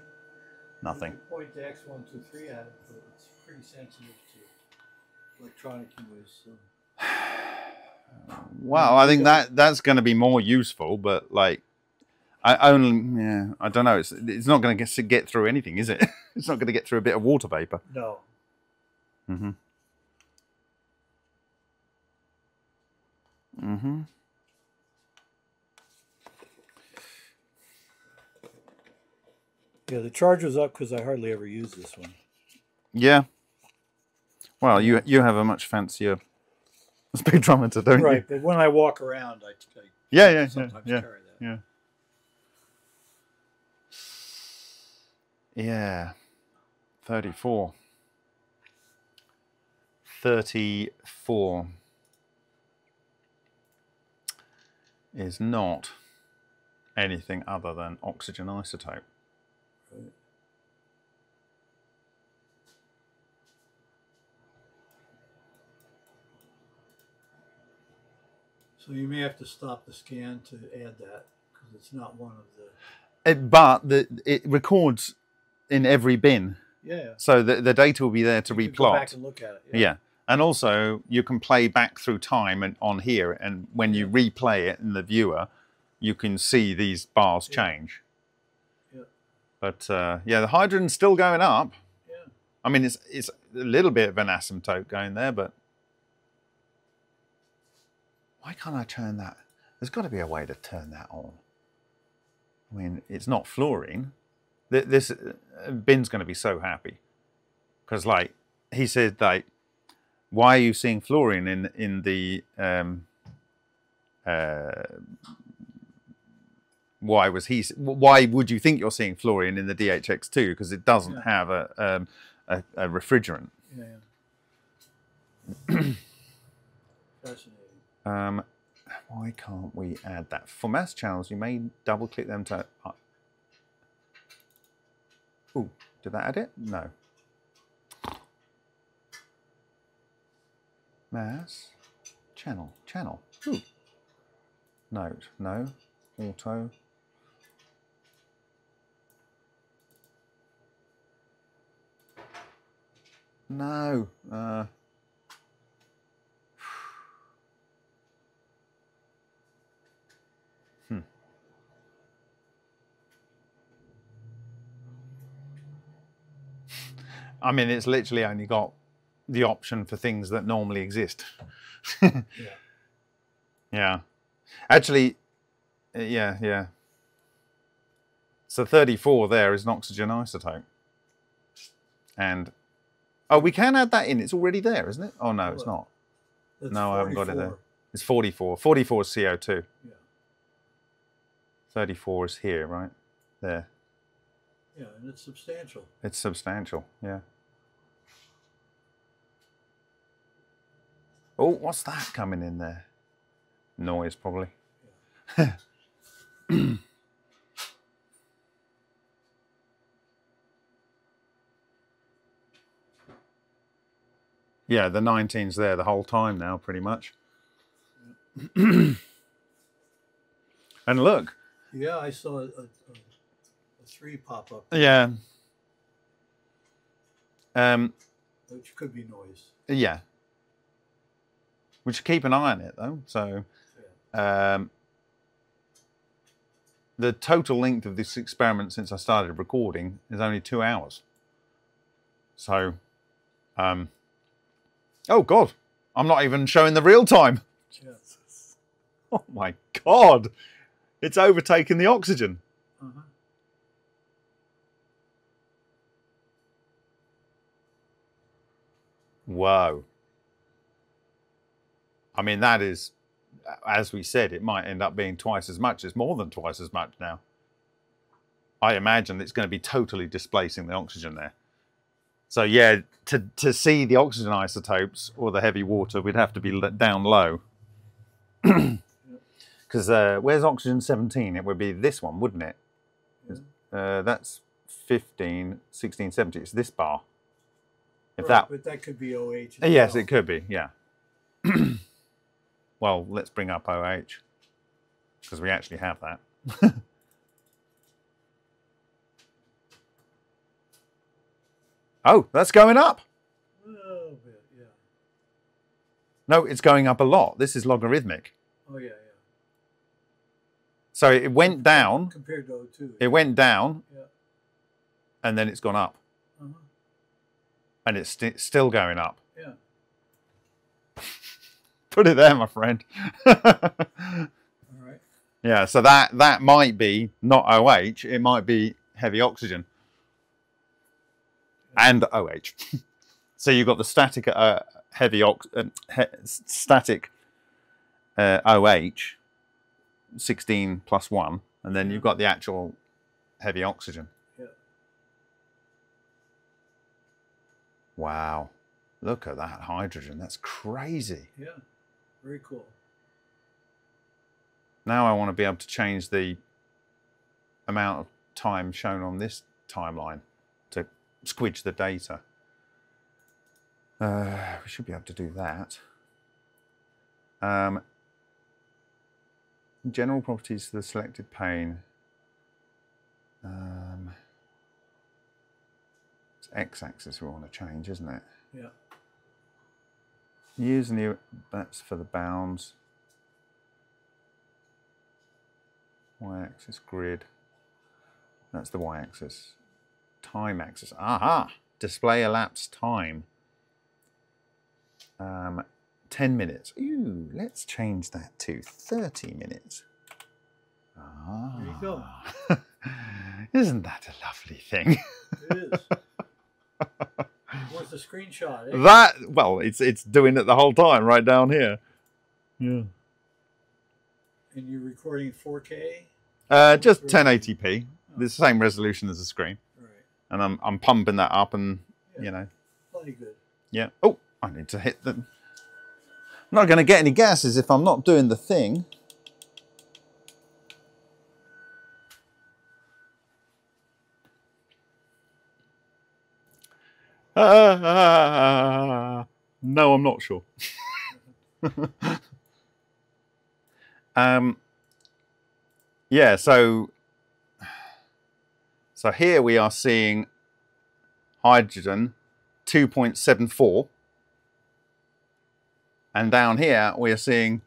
nothing. You point the X one twenty-three at it, but it's pretty sensitive to electronic use. So. Well, I think that that's going to be more useful, but like, I only, yeah, I don't know. It's it's not going to get get through anything, is it? It's not going to get through a bit of water vapor. No. Mhm. Mhm. Yeah, the charger's up because I hardly ever use this one. Yeah. Well, you you have a much fancier spectrometer, don't you? Right, but when I walk around, I, I yeah, yeah, sometimes yeah, carry yeah, that. Yeah. Yeah. thirty-four. thirty-four is not anything other than oxygen isotope. So you may have to stop the scan to add that because it's not one of the. It, but the, it records in every bin. Yeah. So the, the data will be there to you replot. Can go back and look at it. Yeah. yeah. And also you can play back through time and on here, and when you replay it in the viewer, you can see these bars yeah. change. But uh, yeah, the hydrogen's still going up. Yeah. I mean, it's it's a little bit of an asymptote going there, but why can't I turn that? There's got to be a way to turn that on. I mean, it's not fluorine. This uh, Bin's going to be so happy because, like, he said, like, why are you seeing fluorine in in the um, uh, Why was he? Why would you think you're seeing fluorine in the D H X two? Because it doesn't yeah. have a, um, a a refrigerant. Yeah. yeah. Fascinating. Um, why can't we add that for mass channels? You may double click them to Oh, did that add it? No. Mass, channel, channel. Ooh. Note, no. Auto. No. Uh. Hmm. I mean, it's literally only got the option for things that normally exist. Yeah. Yeah. Actually, yeah, yeah. So thirty-four there is an oxygen isotope. And, oh, we can add that in. It's already there, isn't it? Oh, no, it's not. It's no, forty-four. I haven't got it there. It's forty-four. forty-four is C O two. Yeah. thirty-four is here, right? There. Yeah, and it's substantial. It's substantial, yeah. Oh, what's that coming in there? Noise, probably. Yeah. Yeah, the nineteen's there the whole time now, pretty much. Yeah. And look. Yeah, I saw a, a, a three pop up. Yeah. Um, Which could be noise. Yeah. We should keep an eye on it, though. So um, the total length of this experiment since I started recording is only two hours. So, um, oh, God, I'm not even showing the real time. Jesus. Oh, my God. It's overtaken the oxygen. Uh-huh. Whoa. I mean, that is, as we said, it might end up being twice as much. It's more than twice as much now. I imagine it's going to be totally displacing the oxygen there. So, yeah, to, to see the oxygen isotopes or the heavy water, we'd have to be down low. Because uh, where's oxygen seventeen? It would be this one, wouldn't it? Uh, that's fifteen, sixteen, seventeen. It's this bar. If right, that, but that could be O H as well. Yes, it could be, yeah. Well, let's bring up O H, because we actually have that. Oh, that's going up. A little bit, yeah. No, it's going up a lot. This is logarithmic. Oh, yeah, yeah. So it went down. Compared to O two. Yeah. It went down, yeah. And then it's gone up. Uh-huh. And it's st still going up. Yeah. Put it there, my friend. All right. Yeah, so that, that might be not O H, it might be heavy oxygen. Yeah. And O H. So you've got the static uh, heavy ox uh, he static uh, O H, sixteen plus one, and then you've got the actual heavy oxygen. Yeah. Wow. Look at that hydrogen. That's crazy. Yeah. Very cool. Now I want to be able to change the amount of time shown on this timeline to squidge the data. Uh, we should be able to do that. Um, general properties of the selected pane. Um, it's x-axis we want to change, isn't it? Yeah. Use new, that's for the bounds. Y-axis grid. That's the Y-axis. Time axis. Aha! Display elapsed time. Um, ten minutes. Ooh, let's change that to thirty minutes. Ah. There you go. Isn't that a lovely thing? It is. Worth a screenshot. Eh? That, well, it's it's doing it the whole time right down here. Yeah. And you're recording four K? Uh, just ten eighty p. Oh. The same resolution as the screen. Right. And I'm I'm pumping that up, and yeah. You know. Bloody good. Yeah. Oh, I need to hit them. I'm not going to get any gases if I'm not doing the thing. Uh, no, I'm not sure. um, yeah, so so here we are seeing hydrogen two point seven four, and down here we are seeing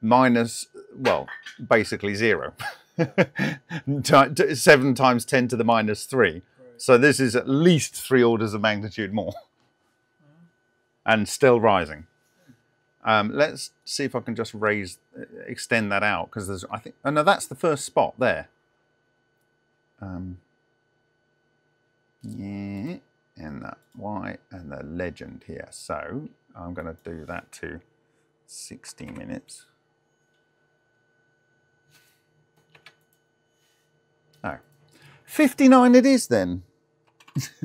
minus, well, basically zero. seven times ten to the minus three. So this is at least three orders of magnitude more, and still rising. Um, let's see if I can just raise, extend that out, because there's, I think, oh no, that's the first spot there. Um, yeah, and that Y and the legend here. So I'm going to do that to sixty minutes. Oh. fifty-nine it is then.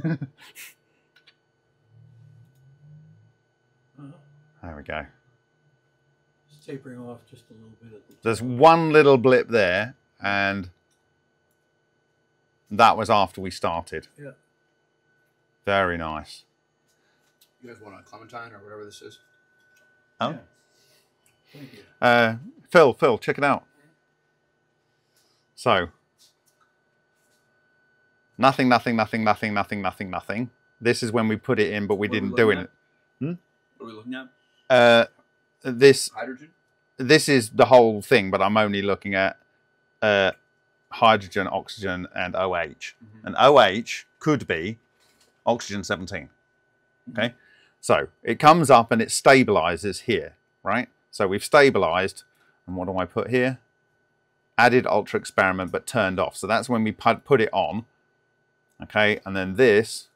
There we go. It's tapering off just a little bit. At the There's one little blip there, and that was after we started. Yeah. Very nice. You guys want a clementine or whatever this is? Oh. Yeah. Thank you. Uh, Phil, Phil, check it out. So. Nothing, nothing, nothing, nothing, nothing, nothing, nothing. This is when we put it in, but we what didn't we do it. Hmm? What are we looking at? Uh, this hydrogen. This is the whole thing, but I'm only looking at uh, hydrogen, oxygen, and O H. Mm-hmm. And O H could be oxygen seventeen. Okay, mm-hmm. So it comes up and it stabilizes here, right? So we've stabilized, and what do I put here? Added ultra experiment, but turned off. So that's when we put it on. Okay, and then this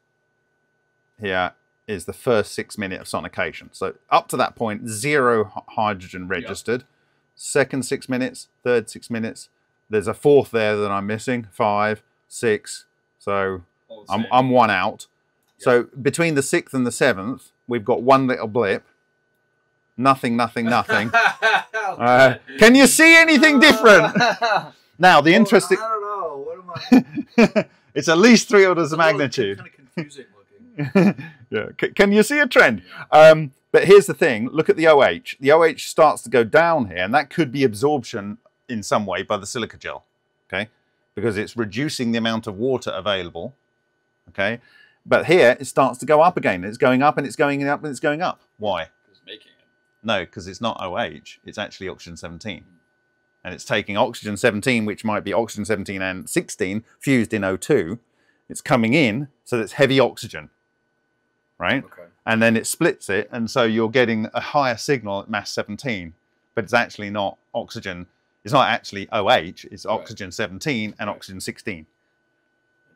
here is the first six minute of sonication. So up to that point, zero hydrogen registered. Yep. Second six minutes, third six minutes. There's a fourth there that I'm missing, five, six. So I'm, I'm one out. Yep. So between the sixth and the seventh, we've got one little blip. Nothing, nothing, nothing. uh, can you see anything different? Now, the oh, interesting... I don't know, what am I... It's at least three orders of magnitude. Kind of confusing looking. Yeah. C can you see a trend? Yeah. Um, but here's the thing. Look at the O H. The O H starts to go down here, and that could be absorption in some way by the silica gel, okay? Because it's reducing the amount of water available, okay? But here, it starts to go up again. It's going up, and it's going up, and it's going up. Why? Because it's making it. No, because it's not O H. It's actually oxygen seventeen. Mm. And it's taking oxygen seventeen, which might be oxygen seventeen and sixteen fused in O two. It's coming in, so that's heavy oxygen, right? Okay. And then it splits it, and so you're getting a higher signal at mass seventeen, but it's actually not oxygen. It's not actually O H. It's oxygen right. seventeen and right. oxygen sixteen.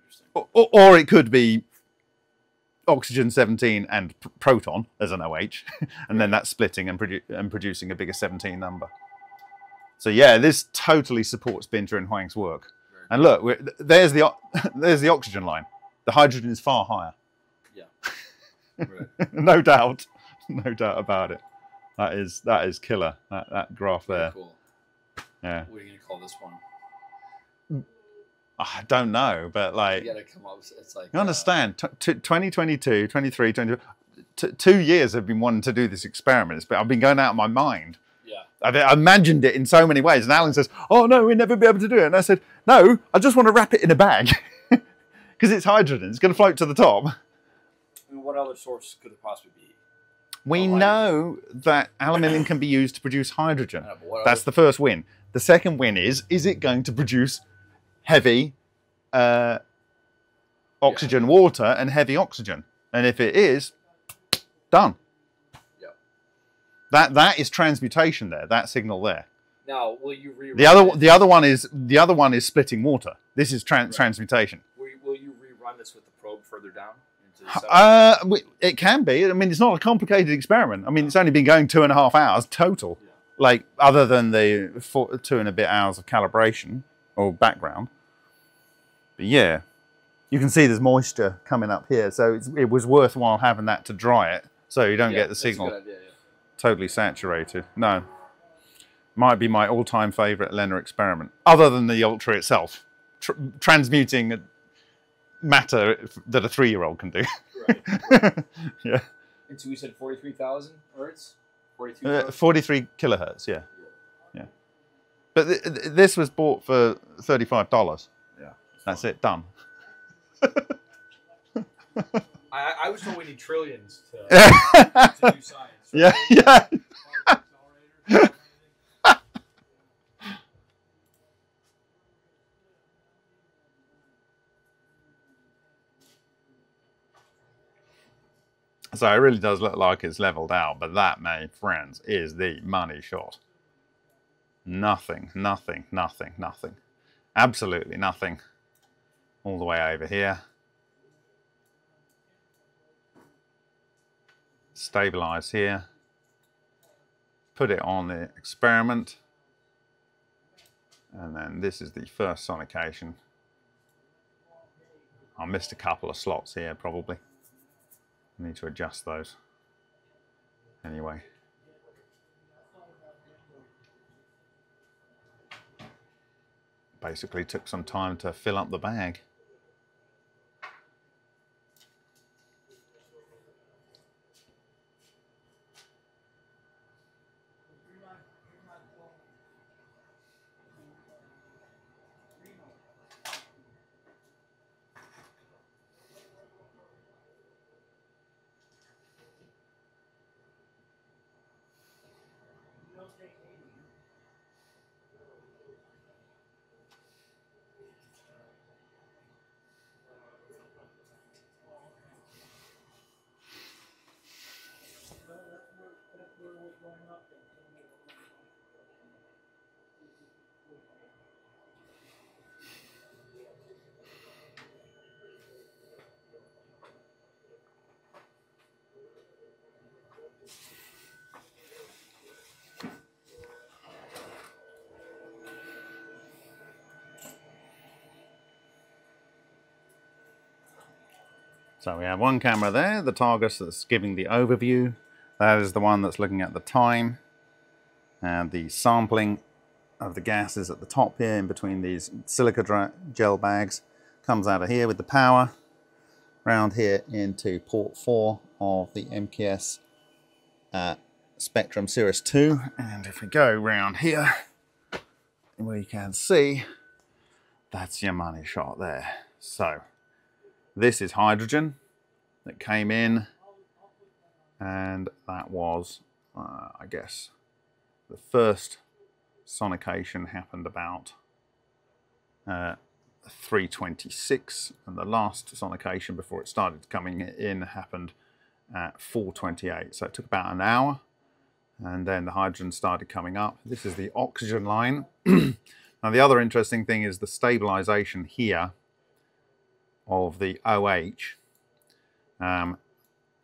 Interesting. Or, or it could be oxygen seventeen and proton as an O H, and yeah. then that's splitting and, produ and producing a bigger seventeen number. So yeah, this totally supports Binter and Huang's work. Very and look, we're, there's the there's the oxygen line. The hydrogen is far higher. Yeah, right. No doubt, no doubt about it. That is that is killer. That that graph Very there. Cool. Yeah. What are you gonna call this one? I don't know, but like you gotta come up. It's like you understand. Uh, twenty twenty-two, twenty-three, twenty-four. Two years I've been wanting to do this experiment, but I've been going out of my mind. I imagined it in so many ways, and Alan says, "Oh no, we'll never be able to do it." And I said, "No, I just want to wrap it in a bag because it's hydrogen; it's going to float to the top." And what other source could it possibly be? We Aluminium. know that aluminium can be used to produce hydrogen. Know, That's the first win. The second win is: is it going to produce heavy uh, oxygen, yeah. water, and heavy oxygen? And if it is, done. That that is transmutation there. That signal there. Now, will you rewrite the other it? the other one is the other one is splitting water. This is trans right. transmutation. Will you, will you rerun this with the probe further down? Into the uh, it can be. I mean, it's not a complicated experiment. I mean, no. It's only been going two and a half hours total. Yeah. Like other than the four, two and a bit hours of calibration or background. But yeah, you can see there's moisture coming up here, so it's, it was worthwhile having that to dry it, so you don't yeah, get the signal. That's a good idea, yeah. Totally saturated. No, might be my all-time favorite Lenner experiment, other than the Ultra itself. Tr transmuting matter that a three-year-old can do. Right, right. Yeah. And so we said forty-three thousand hertz? forty-three, uh, forty-three kilohertz, yeah. Yeah. But th th this was bought for thirty-five dollars. Yeah. That's it, done. I, I was told we need trillions to, to do science. Right? Yeah, yeah. So it really does look like it's leveled out, but that, my friends, is the money shot. Nothing, nothing, nothing, nothing. Absolutely nothing. All the way over here. Stabilize here. Put it on the experiment. And then this is the first sonication. I missed a couple of slots here, probably. Need to adjust those anyway. Basically took some time to fill up the bag. So we have one camera there, the Targus that's giving the overview. That is the one that's looking at the time and the sampling of the gases at the top here in between these silica gel bags. Comes out of here with the power, round here into port four of the M K S uh, Spectrum Series two. And if we go round here, we can see that's your money shot there. So this is hydrogen that came in, and that was, uh, I guess, the first sonication happened about uh, three twenty-six, and the last sonication before it started coming in happened at four twenty-eight. So it took about an hour, and then the hydrogen started coming up. This is the oxygen line. Now the other interesting thing is the stabilization here of the O H. Um,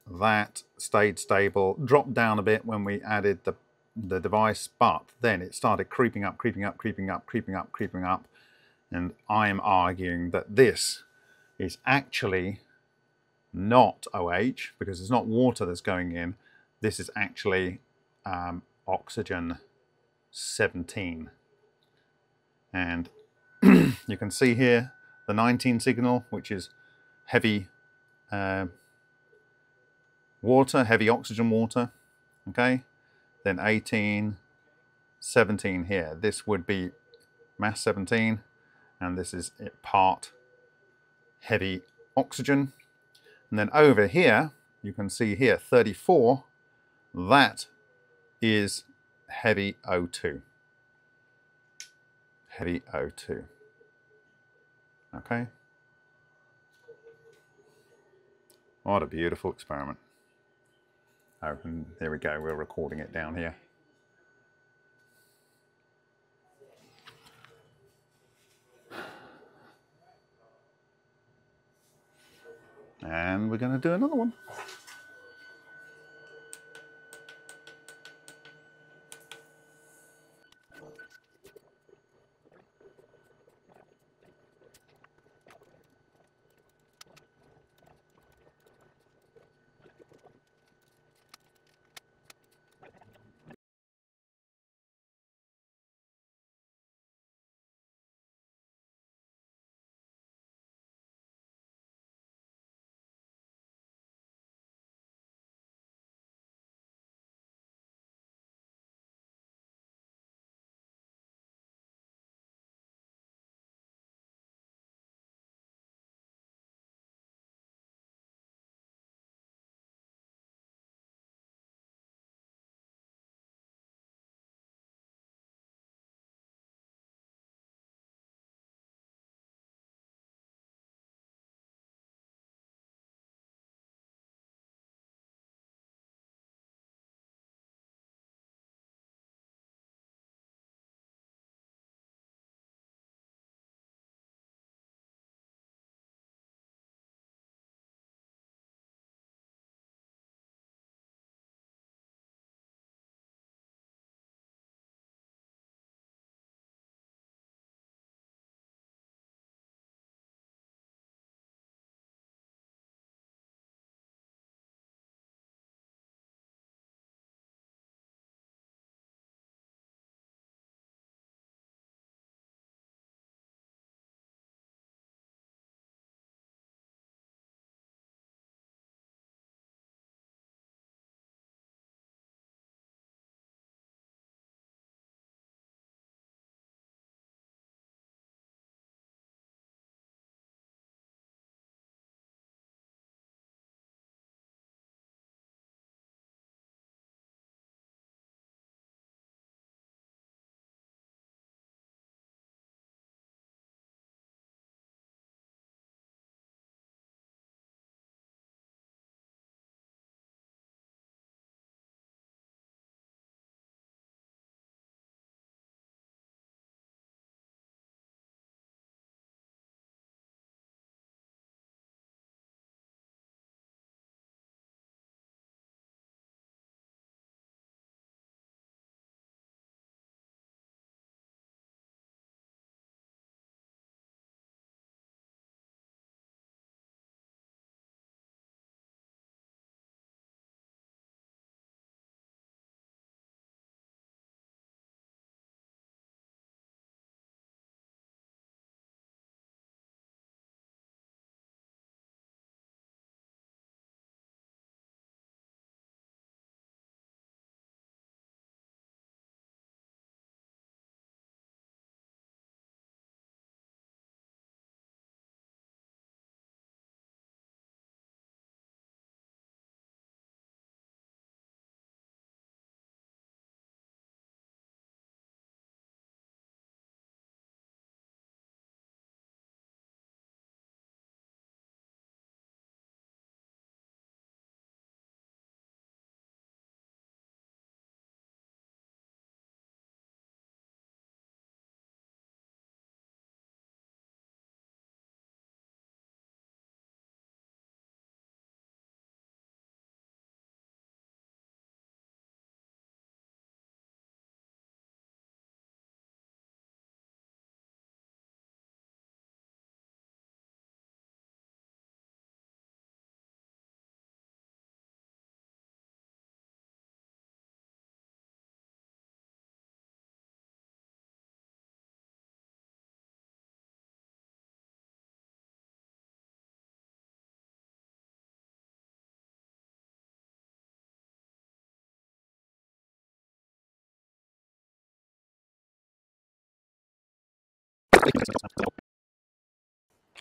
that stayed stable, dropped down a bit when we added the, the device, but then it started creeping up, creeping up, creeping up, creeping up, creeping up. And I am arguing that this is actually not O H, because it's not water that's going in. This is actually um, oxygen seventeen. And you can see here the nineteen signal, which is heavy uh, water, heavy oxygen water, okay? Then eighteen, seventeen here. This would be mass seventeen, and this is it part heavy oxygen. And then over here, you can see here, thirty-four, that is heavy O two. Heavy O two. Okay. What a beautiful experiment. Oh, and there we go, we're recording it down here. And we're going to do another one.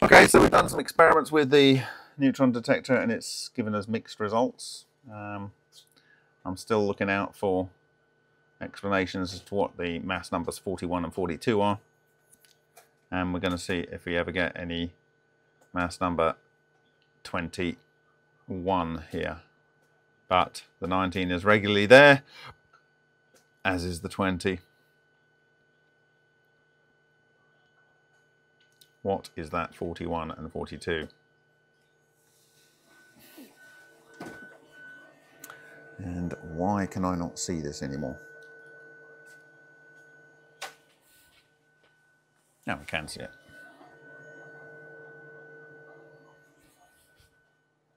Okay, so we've done some experiments with the neutron detector and it's given us mixed results. Um, I'm still looking out for explanations as to what the mass numbers forty-one and forty-two are. And we're going to see if we ever get any mass number twenty-one here. But the nineteen is regularly there, as is the twenty. What is that forty-one and forty-two? And why can I not see this anymore? Now we can see it.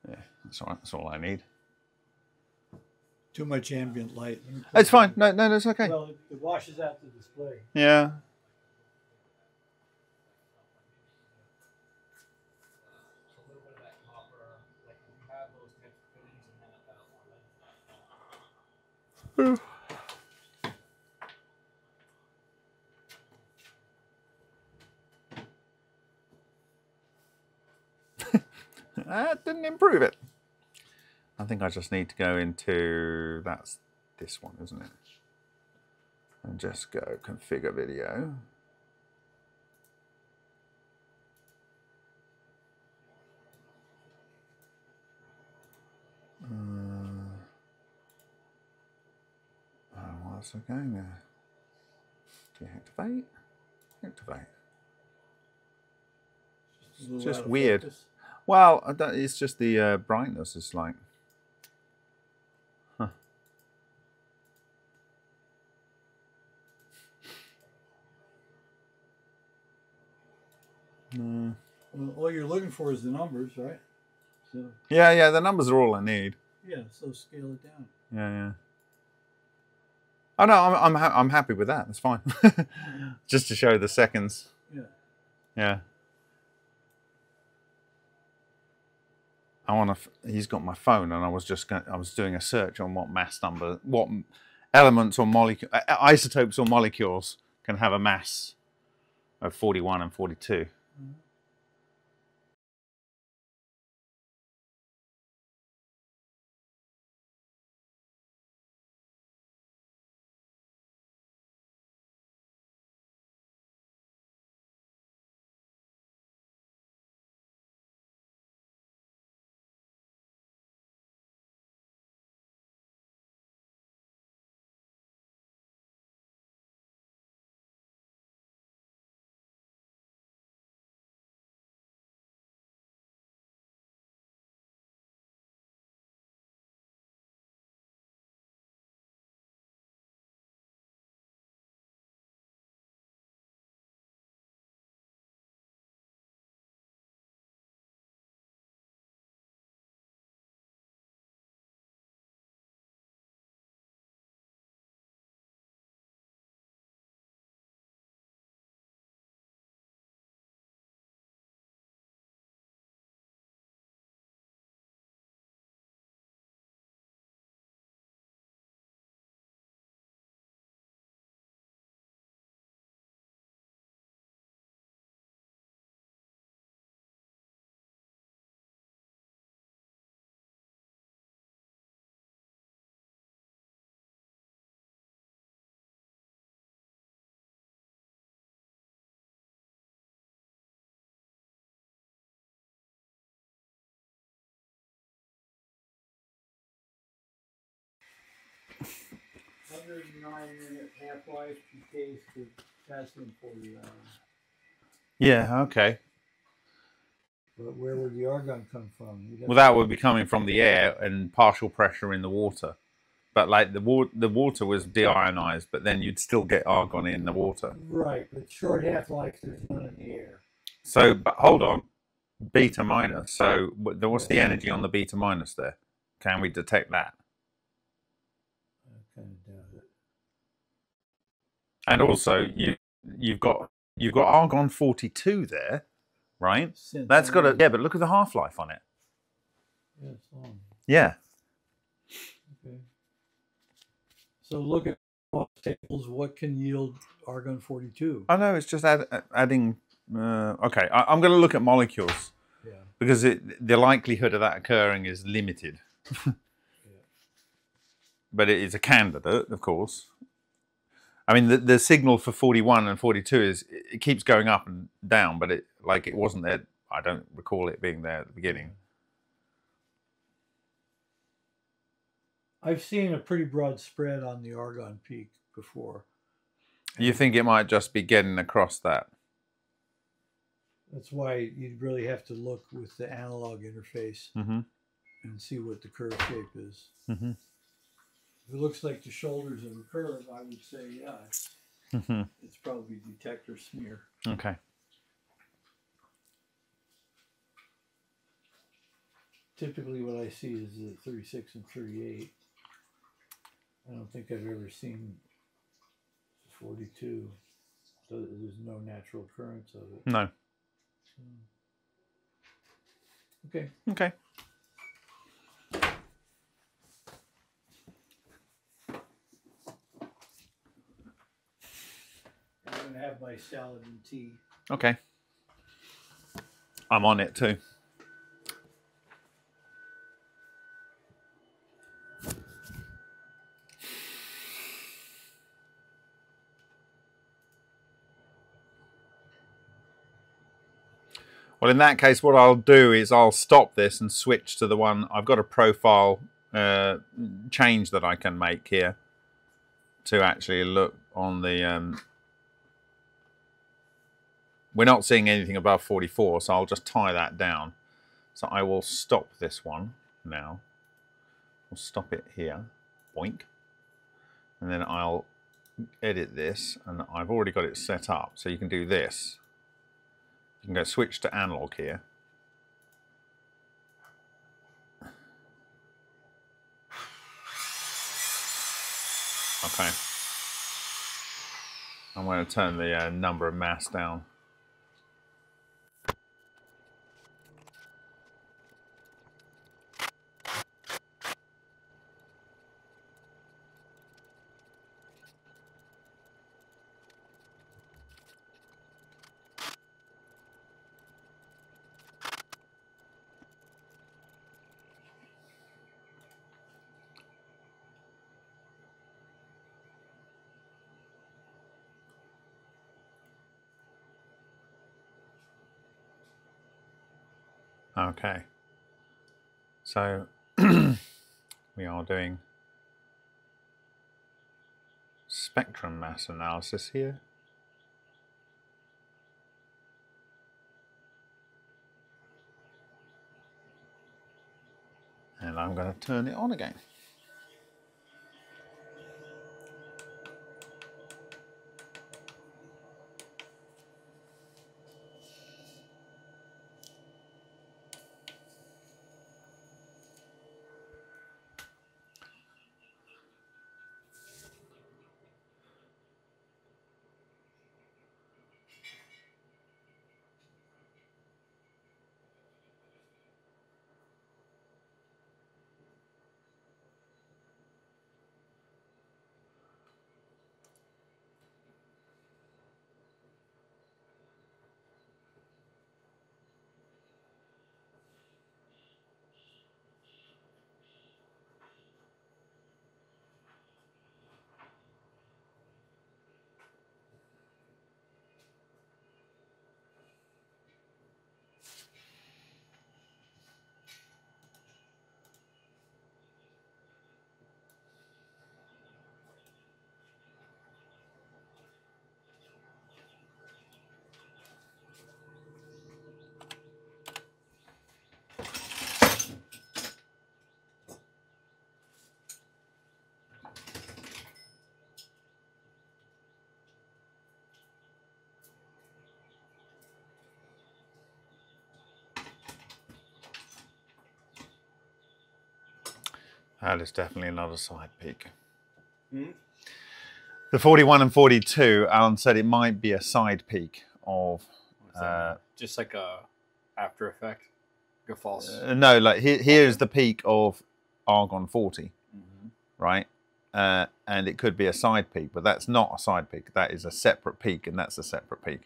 Yeah, that's all right, that's all I need. Too much ambient light. It's fine, no, no, that's okay. Well, it washes out the display. Yeah. Ooh. That didn't improve it. I think I just need to go into, that's this one, isn't it? And just go configure video. Um, oh, what's well, going there? Deactivate, activate. It's just weird. Focus. Well, I don't, it's just the uh, brightness is like, huh. Mm. Well, all you're looking for is the numbers, right? So. Yeah, yeah, the numbers are all I need. Yeah, so scale it down. Yeah, yeah. Oh no, I'm I'm ha I'm happy with that. That's fine. Just to show the seconds. Yeah. Yeah. I want to. He's got my phone, and I was just going, I was doing a search on what mass number, what elements or molecule, isotopes or molecules can have a mass of forty-one and forty-two. Mm-hmm. one hundred nine minute half-life decays to potassium forty hours. Yeah, okay. But where would the argon come from? Well, that would be coming from the air and partial pressure in the water. But like the, wa the water was deionized, but then you'd still get argon in the water. Right, but short half-life is not in the air. So, but hold on. Beta minus. So what's the energy on the beta minus there? Can we detect that? And also, you you've got you've got argon forty-two there, right? Since That's got a yeah, but look at the half-life on it. Yeah, it's long. Yeah. Okay. So look at samples, what can yield argon forty-two? I know, it's just add, adding, uh, okay, I, I'm going to look at molecules. Yeah. Because it, the likelihood of that occurring is limited. Yeah. But it is a candidate, of course. I mean, the, the signal for forty-one and forty-two is, it keeps going up and down, but it, like, it wasn't there. I don't recall it being there at the beginning. I've seen a pretty broad spread on the argon peak before. You think it might just be getting across that? That's why you'd really have to look with the analog interface, mm-hmm, and see what the curve shape is. Mm-hmm. If it looks like the shoulders of the curve, I would say, yeah, mm-hmm, it's probably detector smear. Okay. Typically what I see is the thirty-six and thirty-eight. I don't think I've ever seen forty-two. So there's no natural occurrence of it. No. Hmm. Okay. Okay. I'm going to have my salad and tea. Okay. I'm on it too. Well, in that case, what I'll do is I'll stop this and switch to the one. I've got a profile uh, change that I can make here to actually look on the... Um, we're not seeing anything above forty-four, so I'll just tie that down. So I will stop this one now. We'll stop it here. Boink. And then I'll edit this, and I've already got it set up. So you can do this. I'm going to switch to analog here. Okay. I'm going to turn the uh, number of mass down. Okay, so we are doing spectrum mass analysis here. And I'm going to turn it on again. That is definitely another side peak. Mm. The forty-one and forty-two, Alan said it might be a side peak of... Uh, just like a after effect? Like a false... Uh, no, like here, here's the peak of Argon forty, mm-hmm, right? uh, and it could be a side peak, but that's not a side peak. That is a separate peak, and that's a separate peak.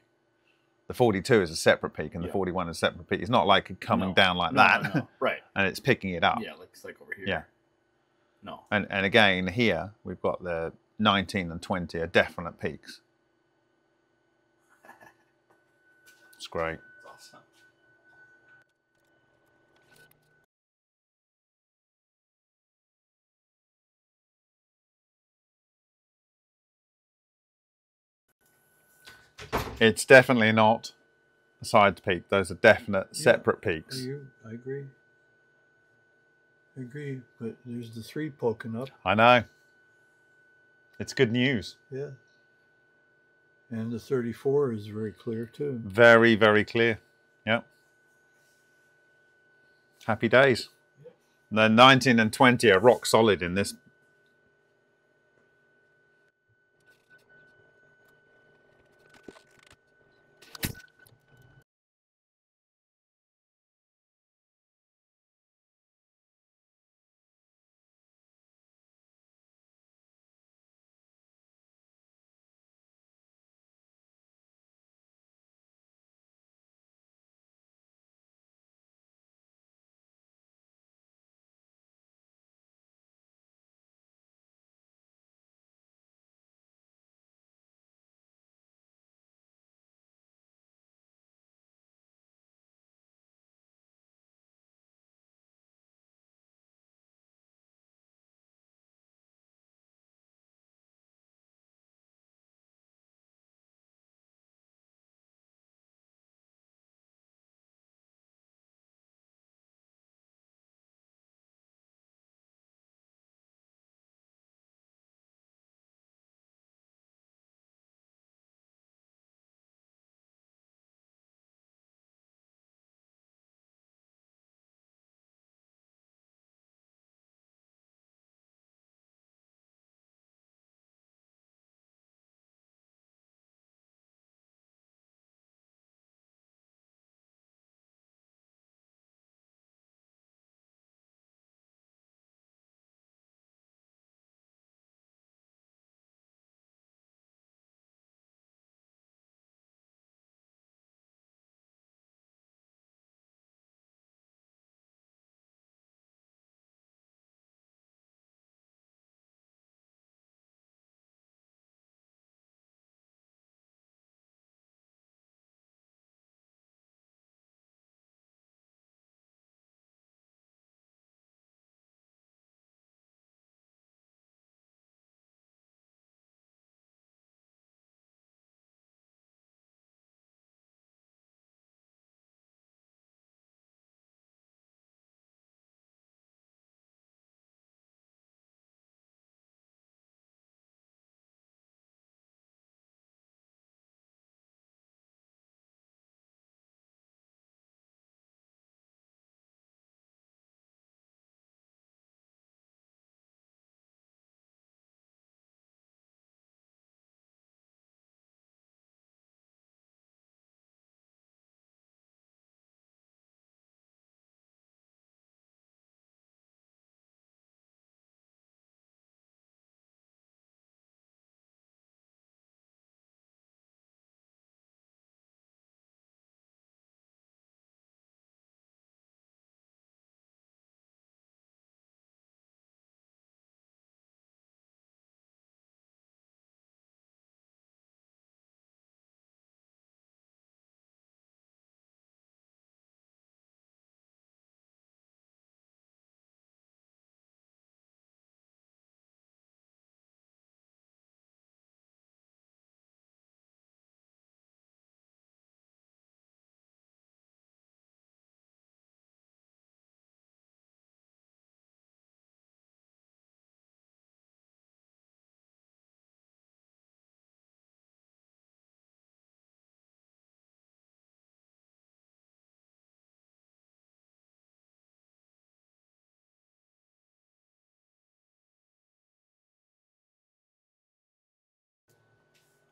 The forty-two is a separate peak, and the yeah. forty-one is a separate peak. It's not like coming no. down like no, that, no, no. right? And it's picking it up. Yeah, like it's like over here. Yeah. No. And and again here we've got the nineteen and twenty are definite peaks. It's great. That's awesome. It's definitely not a side peak. Those are definite yeah, separate peaks. You, I agree. I agree, but there's the three poking up. I know. It's good news. Yeah. And the thirty-four is very clear too. Very, very clear. Yeah. Happy days. Yeah. The nineteen and twenty are rock solid in this.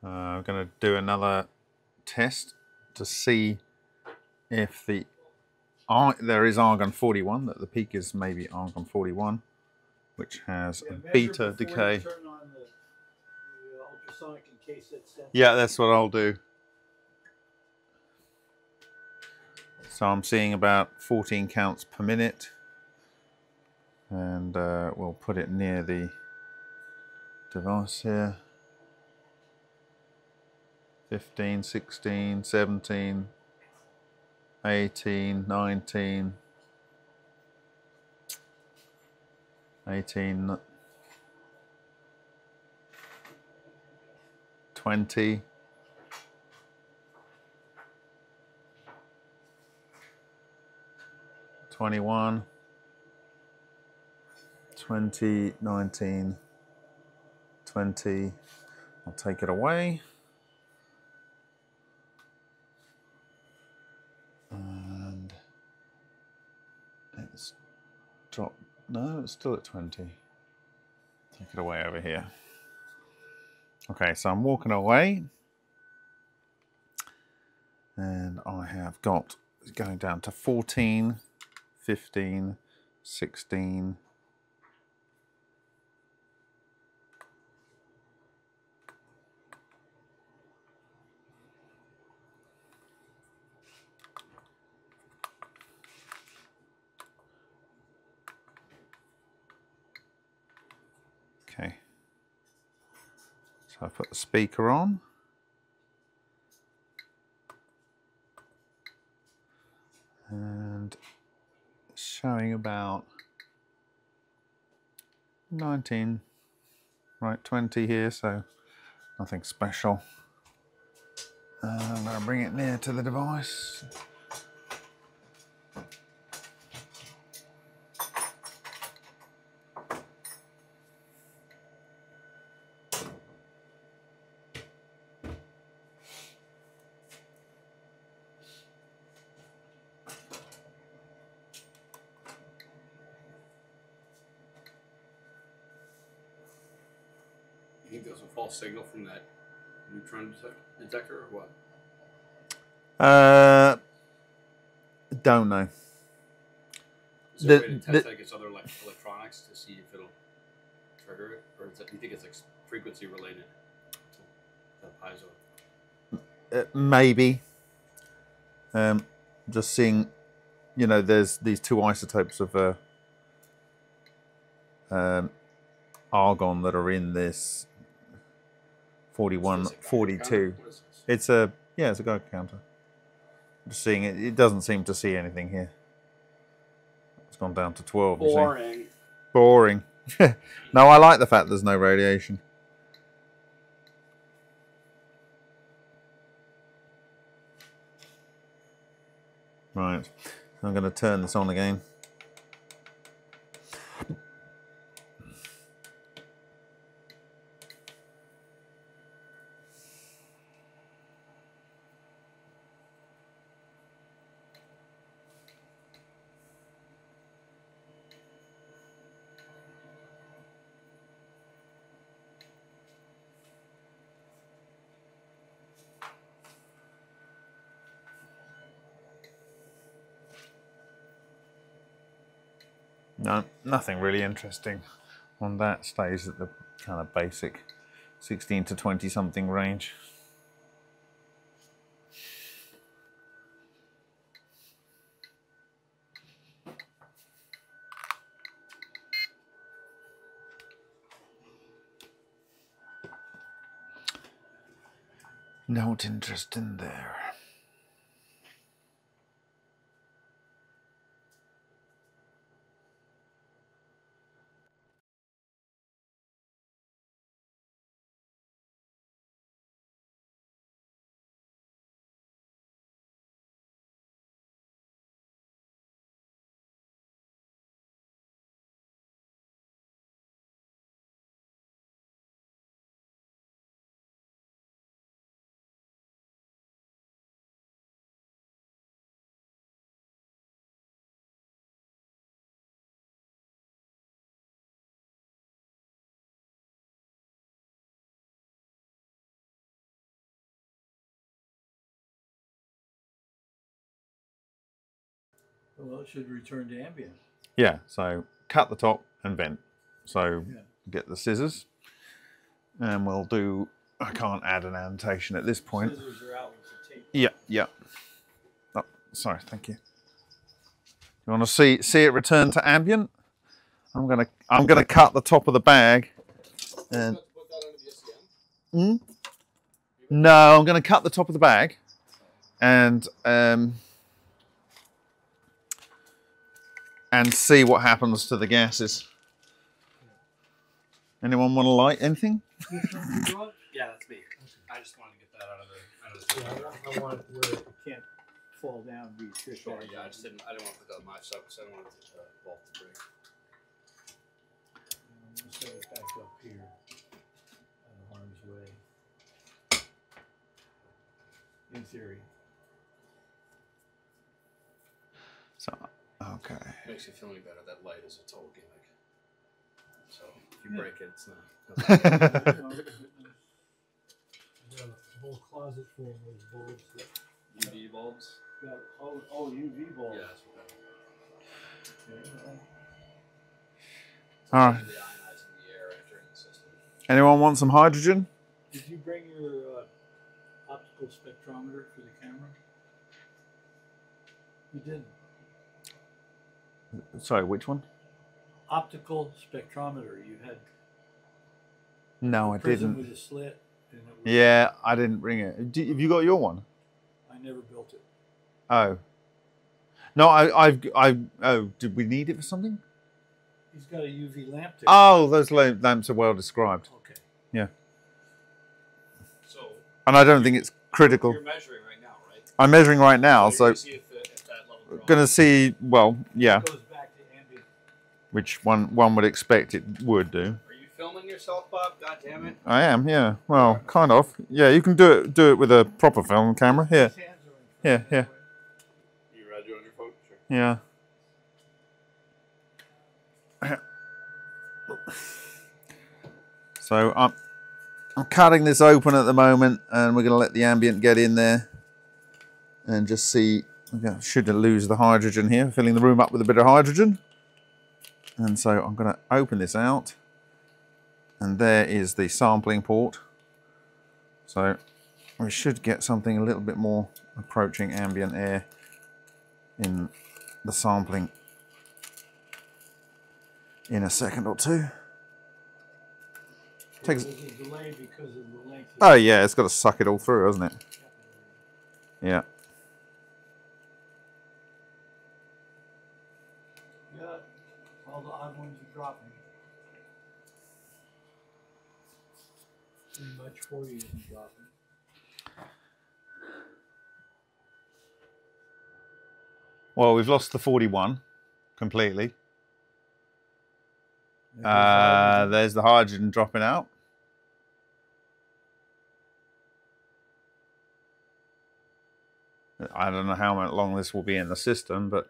Uh, I'm going to do another test to see if the ar there is argon forty-one, that the peak is maybe argon forty-one. which has yeah, a beta decay. Turn on the, the ultrasonic in case it's sensitive. Yeah, that's what I'll do. So I'm seeing about fourteen counts per minute, and uh, we'll put it near the device here. fifteen, sixteen, seventeen, eighteen, nineteen, eighteen, twenty. twenty-one, twenty, nineteen, twenty. I'll take it away. And it's dropped. No, it's still at twenty. Take it away over here. Okay, so I'm walking away. And I have got, it's going down to fourteen, fifteen, sixteen. Okay, so I put the speaker on. And showing about nineteen, right, twenty here, so nothing special. Uh, I'm going to bring it near to the device. Signal from that neutron detector, or what? Uh, don't know. Is there the, a way to test the, like its other elect electronics to see if it'll trigger it, or do you think it's like frequency related to the piezo? Uh, maybe. Um, just seeing, you know, there's these two isotopes of uh, um, argon that are in this. forty-one, forty-two. It's a, yeah, it's a Geiger counter. I'm just seeing it. It doesn't seem to see anything here. It's gone down to twelve. Boring. You see. Boring. No, I like the fact there's no radiation. Right. I'm going to turn this on again. No, nothing really interesting on that. Stays at the kind of basic sixteen to twenty something range. Not interesting there. Well, it should return to ambient. Yeah, so cut the top and vent. So yeah. Get the scissors and we'll do, I can't add an annotation at this point. Scissors are out with the tape. Yeah, yeah. Oh, sorry, thank you. You want to see see it return to ambient? I'm gonna I'm gonna cut the top of the bag and to put that under the S C M? Mm? No, I'm gonna cut the top of the bag and um and see what happens to the gases. Anyone want to light anything? Yeah, that's me. I just wanted to get that out of the. Out of the yeah, I want it where it can't fall down. And be sure, yeah, I just didn't. I didn't want to put that much up because I wanted the bolt to break. I'm gonna set it back up here, out of harm's way. In theory. So, okay. It makes you feel any better. That light is a total gimmick. So if you yeah. break it, it's not. Okay. I got a whole closet full of those bulbs. That, U V bulbs? Got, oh, oh, U V bulbs. Yeah, that's what that is. Okay. All right. The air entering the system. Anyone want some hydrogen? Did you bring your uh, optical spectrometer for the camera? You didn't. Sorry, which one? Optical spectrometer you had. No, I didn't. With a slit and it yeah, I didn't bring it. Do, have you got your one? I never built it. Oh. No, I, I've, I. Oh, did we need it for something? He's got a U V lamp there. Oh, those lamps are well described. Okay. Yeah. So. And I don't think it's critical. You're measuring right now, right? I'm measuring right now, so. so if the, if that gonna see. Well, yeah. Which one one would expect it would do. Are you filming yourself, Bob? God damn it! I am. Yeah. Well, kind of. Yeah. You can do it. Do it with a proper film camera. Here. Yeah. Yeah. You read you on your phone? Sure. Yeah. So I'm I'm cutting this open at the moment, and we're going to let the ambient get in there, and just see. Okay, should lose the hydrogen here, filling the room up with a bit of hydrogen. And so I'm going to open this out, and there is the sampling port. So we should get something a little bit more approaching ambient air in the sampling in a second or two. Takes a delay because of the length. Oh yeah, it's got to suck it all through, hasn't it? Yeah. Much for you in dropping. Well, we've lost the forty-one completely. Uh, there's the hydrogen dropping out. I don't know how long this will be in the system, but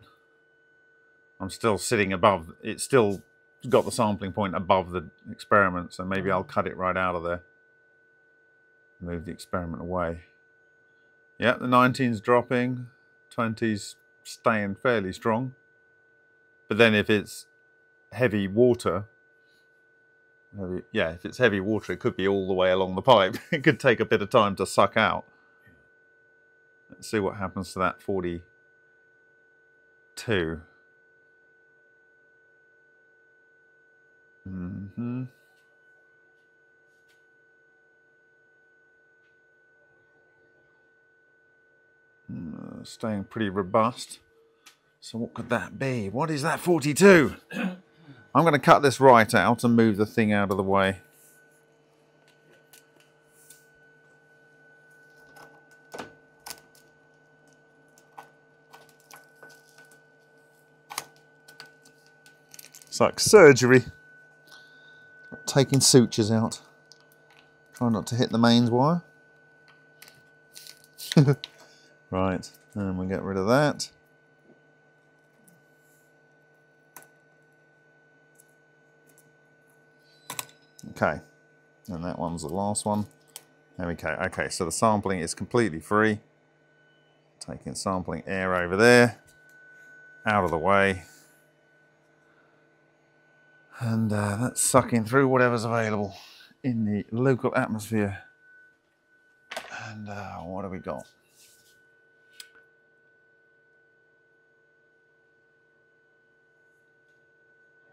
I'm still sitting above. It's still got the sampling point above the experiment, so maybe I'll cut it right out of there. Move the experiment away. Yeah, the nineteen's dropping, twenty's staying fairly strong. But then if it's heavy water, heavy, yeah, if it's heavy water, it could be all the way along the pipe. It could take a bit of time to suck out. Let's see what happens to that forty-two. Mm-hmm. Uh, staying pretty robust. So what could that be? What is that forty-two? I'm going to cut this right out and move the thing out of the way. It's like surgery. Taking sutures out. Try not to hit the mains wire. Right, and we get rid of that. Okay, and that one's the last one. There we go. Okay, so the sampling is completely free. Taking sampling air over there, out of the way. and uh, that's sucking through whatever's available in the local atmosphere. And uh, what have we got?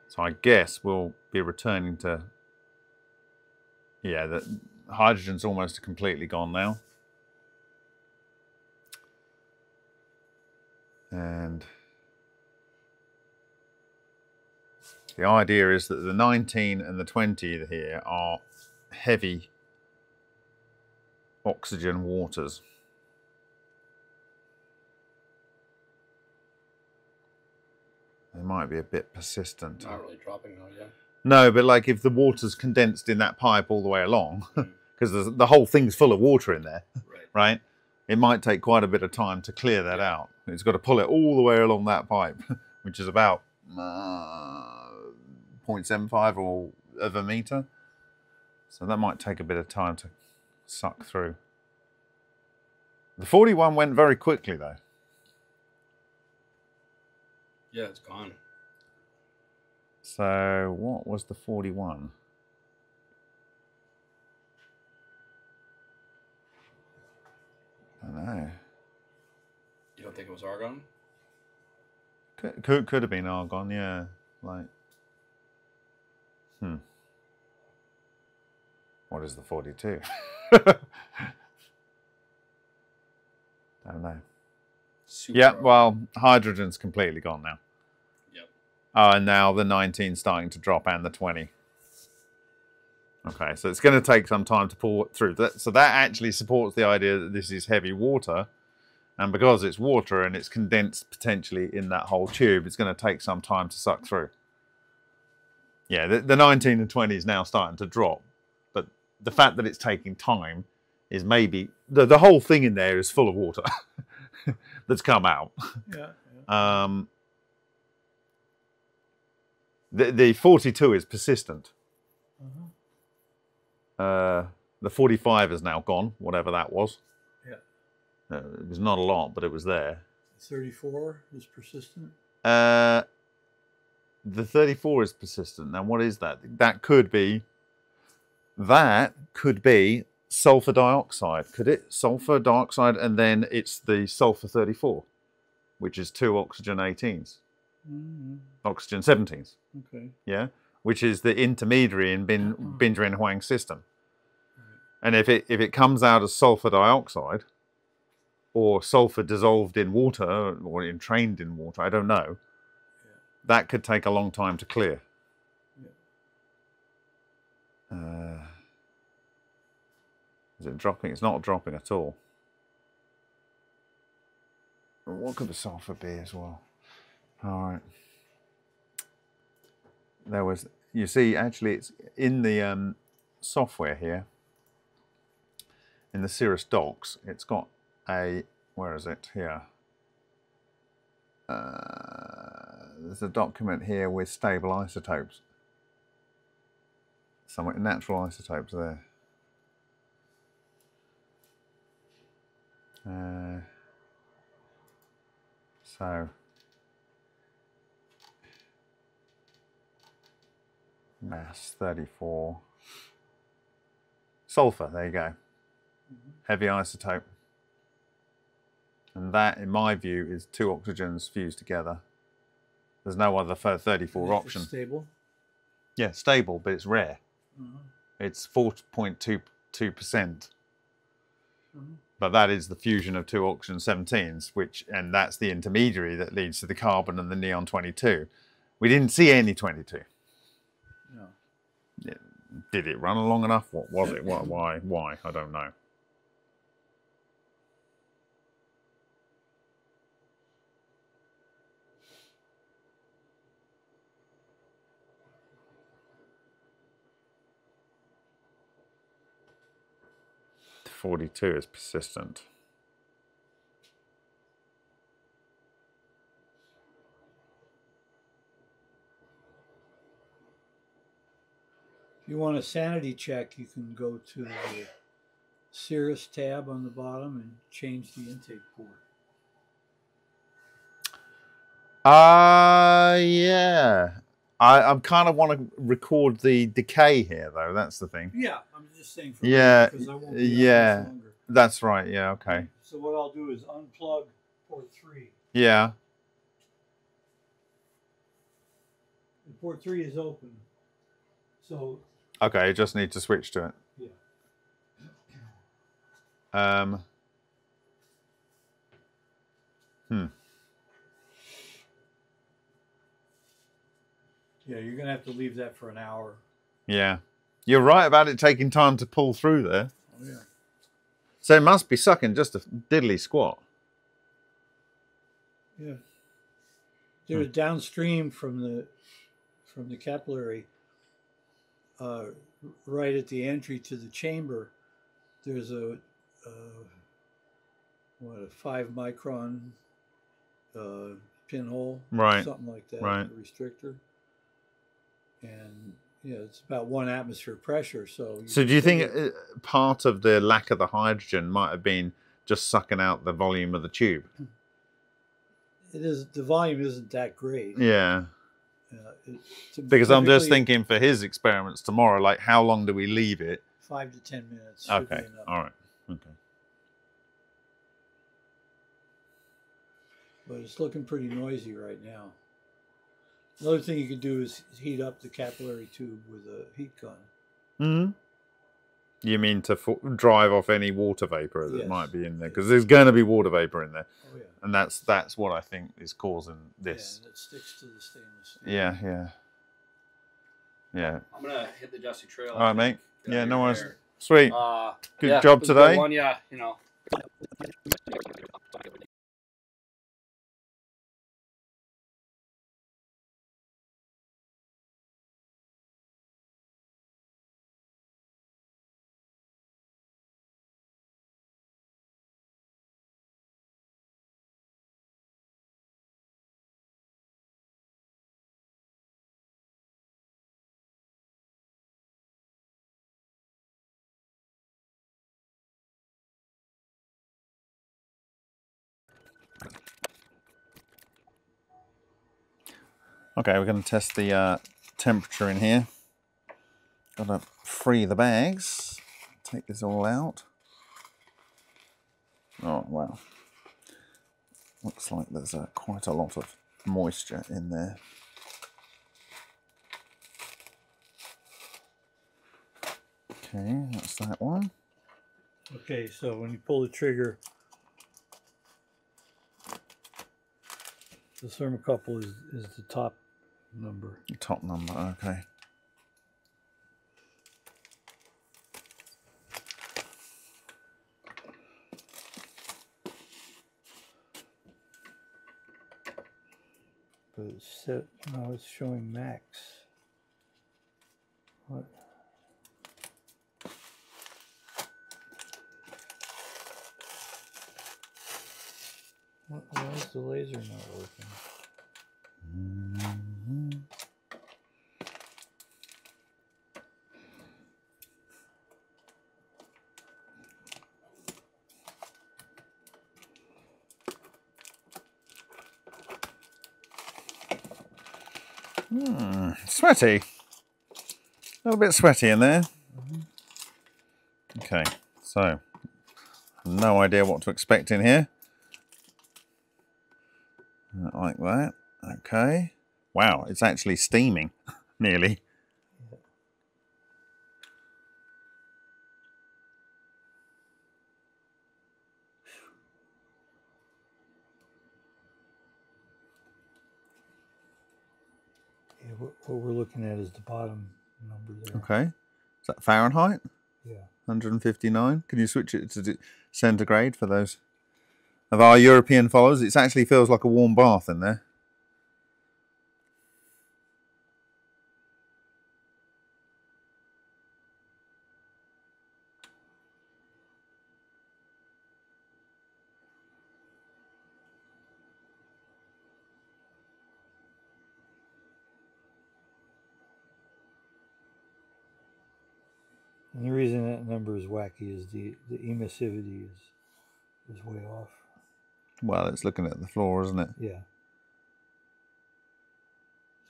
So I guess we'll be returning to, yeah, the hydrogen's almost completely gone now. And the idea is that the nineteen and the twenty here are heavy oxygen waters. They might be a bit persistent. Not really dropping though, yeah. No, but like if the water's condensed in that pipe all the way along, because mm. the whole thing's full of water in there, right. right? It might take quite a bit of time to clear that yeah. out. It's got to pull it all the way along that pipe, which is about uh, zero point seven five or of a meter. So that might take a bit of time to suck through. The forty-one went very quickly though. Yeah, it's gone. So what was the forty-one? I don't know. You don't think it was argon? Could, could, could have been argon, yeah. Like, hmm. What is the forty-two? I don't know. Super yeah, argon. Well, hydrogen's completely gone now. Yep. Oh, uh, and now the nineteen's starting to drop and the twenty. Okay, so it's going to take some time to pull through. That, so that actually supports the idea that this is heavy water. And because it's water and it's condensed potentially in that whole tube, it's going to take some time to suck through. Yeah, the, the nineteen and twenty is now starting to drop. But the fact that it's taking time is maybe... The, the whole thing in there is full of water that's come out. Yeah, yeah. Um, the, the forty-two is persistent. Mm-hmm. Uh, the forty-five is now gone, whatever that was. Yeah. Uh, it was not a lot, but it was there. thirty-four is persistent? Uh, the thirty-four is persistent. Now, what is that? That could be, that could be sulfur dioxide. Could it? Sulfur dioxide, and then it's the sulfur thirty-four, which is two oxygen eighteens. Mm-hmm. Oxygen seventeens. Okay. Yeah. Which is the intermediary in Bin, Bin Huang system. And if it, if it comes out as sulfur dioxide or sulfur dissolved in water or entrained in water, I don't know, yeah. that could take a long time to clear. Yeah. Uh, is it dropping? It's not dropping at all. What could the sulfur be as well? All right. There was, you see, actually it's in the um, software here, in the Cirrus docs, it's got a, where is it, here. Uh, there's a document here with stable isotopes. Somewhat natural isotopes there. Uh, so. Mass thirty-four. Sulfur, there you go. Mm-hmm. Heavy isotope. And that, in my view, is two oxygens fused together. There's no other thirty-four option. Stable? Yeah, stable, but it's rare. Mm-hmm. It's four point two two percent. Mm-hmm. But that is the fusion of two oxygen seventeens, which, and that's the intermediary that leads to the carbon and the neon twenty-two. We didn't see any twenty-two. Did it run long enough? What was it? What, why? Why? I don't know. forty-two is persistent. If you want a sanity check, you can go to the Cirrus tab on the bottom and change the intake port. Ah, uh, yeah. I, I kind of want to record the decay here, though. That's the thing. Yeah, I'm just saying. For yeah, because I won't be yeah. Much longer. That's right. Yeah. Okay. So what I'll do is unplug port three. Yeah. And port three is open. So. Okay, you just need to switch to it. Yeah. Um. Hmm. Yeah, you're going to have to leave that for an hour. Yeah. You're right about it taking time to pull through there. Oh, yeah. So it must be sucking just a diddly squat. Yeah. There was hmm. downstream from the from the capillary, uh, right at the entry to the chamber, there's a, uh, what, a five micron uh, pinhole? Right. Something like that. Right. A restrictor. And yeah, it's about one atmosphere pressure. So, so do you think part of the lack of the hydrogen might have been just sucking out the volume of the tube? It is. The volume isn't that great. Yeah. Uh, it, because I'm just thinking for his experiments tomorrow, like how long do we leave it? Five to ten minutes. Okay. All right. Okay. But it's looking pretty noisy right now. Another thing you could do is heat up the capillary tube with a heat gun. Mm-hmm. You mean to f drive off any water vapor that yes. might be in there? Because there's going to be water vapor in there. Oh, yeah. And that's that's what I think is causing this. Yeah, and it sticks to the stainless. Yeah, yeah. Yeah. I'm going to hit the dusty trail. All right, mate. Yeah, no worries. There. Sweet. Uh, good yeah, job today. Good one, yeah, you know. Okay, we're going to test the uh, temperature in here. Got to free the bags. Take this all out. Oh, wow. Looks like there's uh, quite a lot of moisture in there. Okay, that's that one. Okay, so when you pull the trigger, the thermocouple is, is the top number. Top number, okay. But it's set, no, it's showing max. What? What, why is the laser not working? Mm-hmm. Hmm, sweaty. A little bit sweaty in there. Mm-hmm. Okay, so no idea what to expect in here. Like that. Okay. Wow, it's actually steaming nearly. Yeah, what, what we're looking at is the bottom number there. Okay. Is that Fahrenheit? Yeah. one hundred fifty-nine. Can you switch it to centigrade for those of our European followers? It actually feels like a warm bath in there. And the reason that number is wacky is the, the emissivity is, is way off. Well, it's looking at the floor, isn't it? Yeah.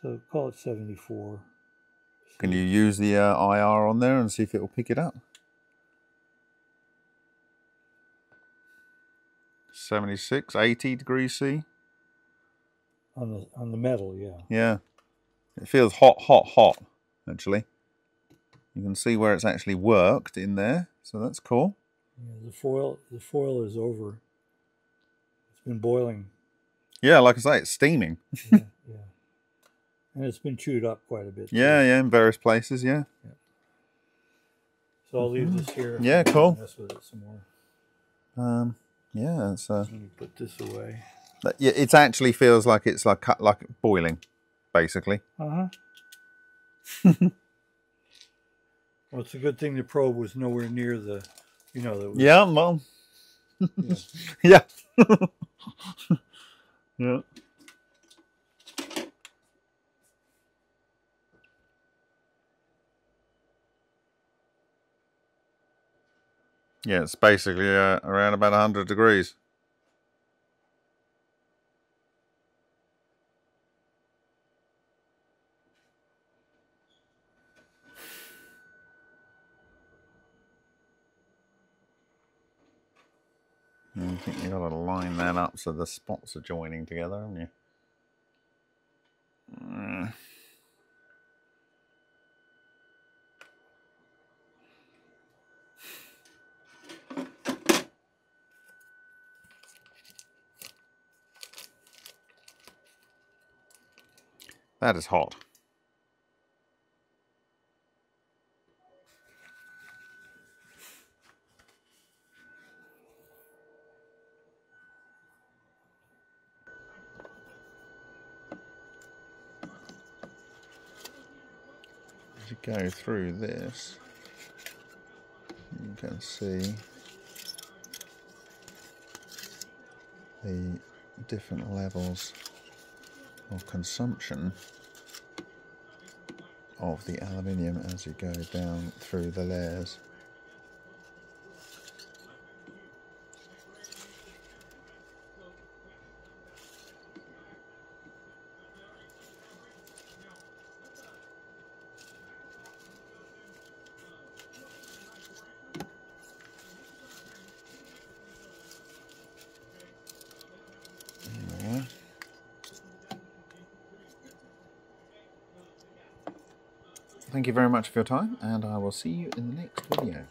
So So call it seventy-four. Can you use the uh, I R on there and see if it will pick it up? seventy-six, eighty degrees C. On the, on the metal, yeah. Yeah. It feels hot, hot, hot, actually. You can see where it's actually worked in there, so that's cool. Yeah, the foil, the foil is over. It's been boiling. Yeah, like I say, it's steaming. Yeah, yeah. And it's been chewed up quite a bit. Yeah, too. Yeah, in various places, yeah. yeah. So I'll leave mm-hmm. this here. Yeah, cool. Mess with it some more. Um, yeah, it's... Uh, Let me put this away. Yeah, it actually feels like it's like like boiling, basically. Uh huh. Well, it's a good thing the probe was nowhere near the, you know, the. Yeah, well. Yeah. Yeah. Yeah. Yeah, it's basically uh, around about a hundred degrees. I think you've got to line that up so the spots are joining together, haven't you? Mm. That is hot. Go through this, you can see the different levels of consumption of the aluminium as you go down through the layers. Thank you very much for your time, and I will see you in the next video.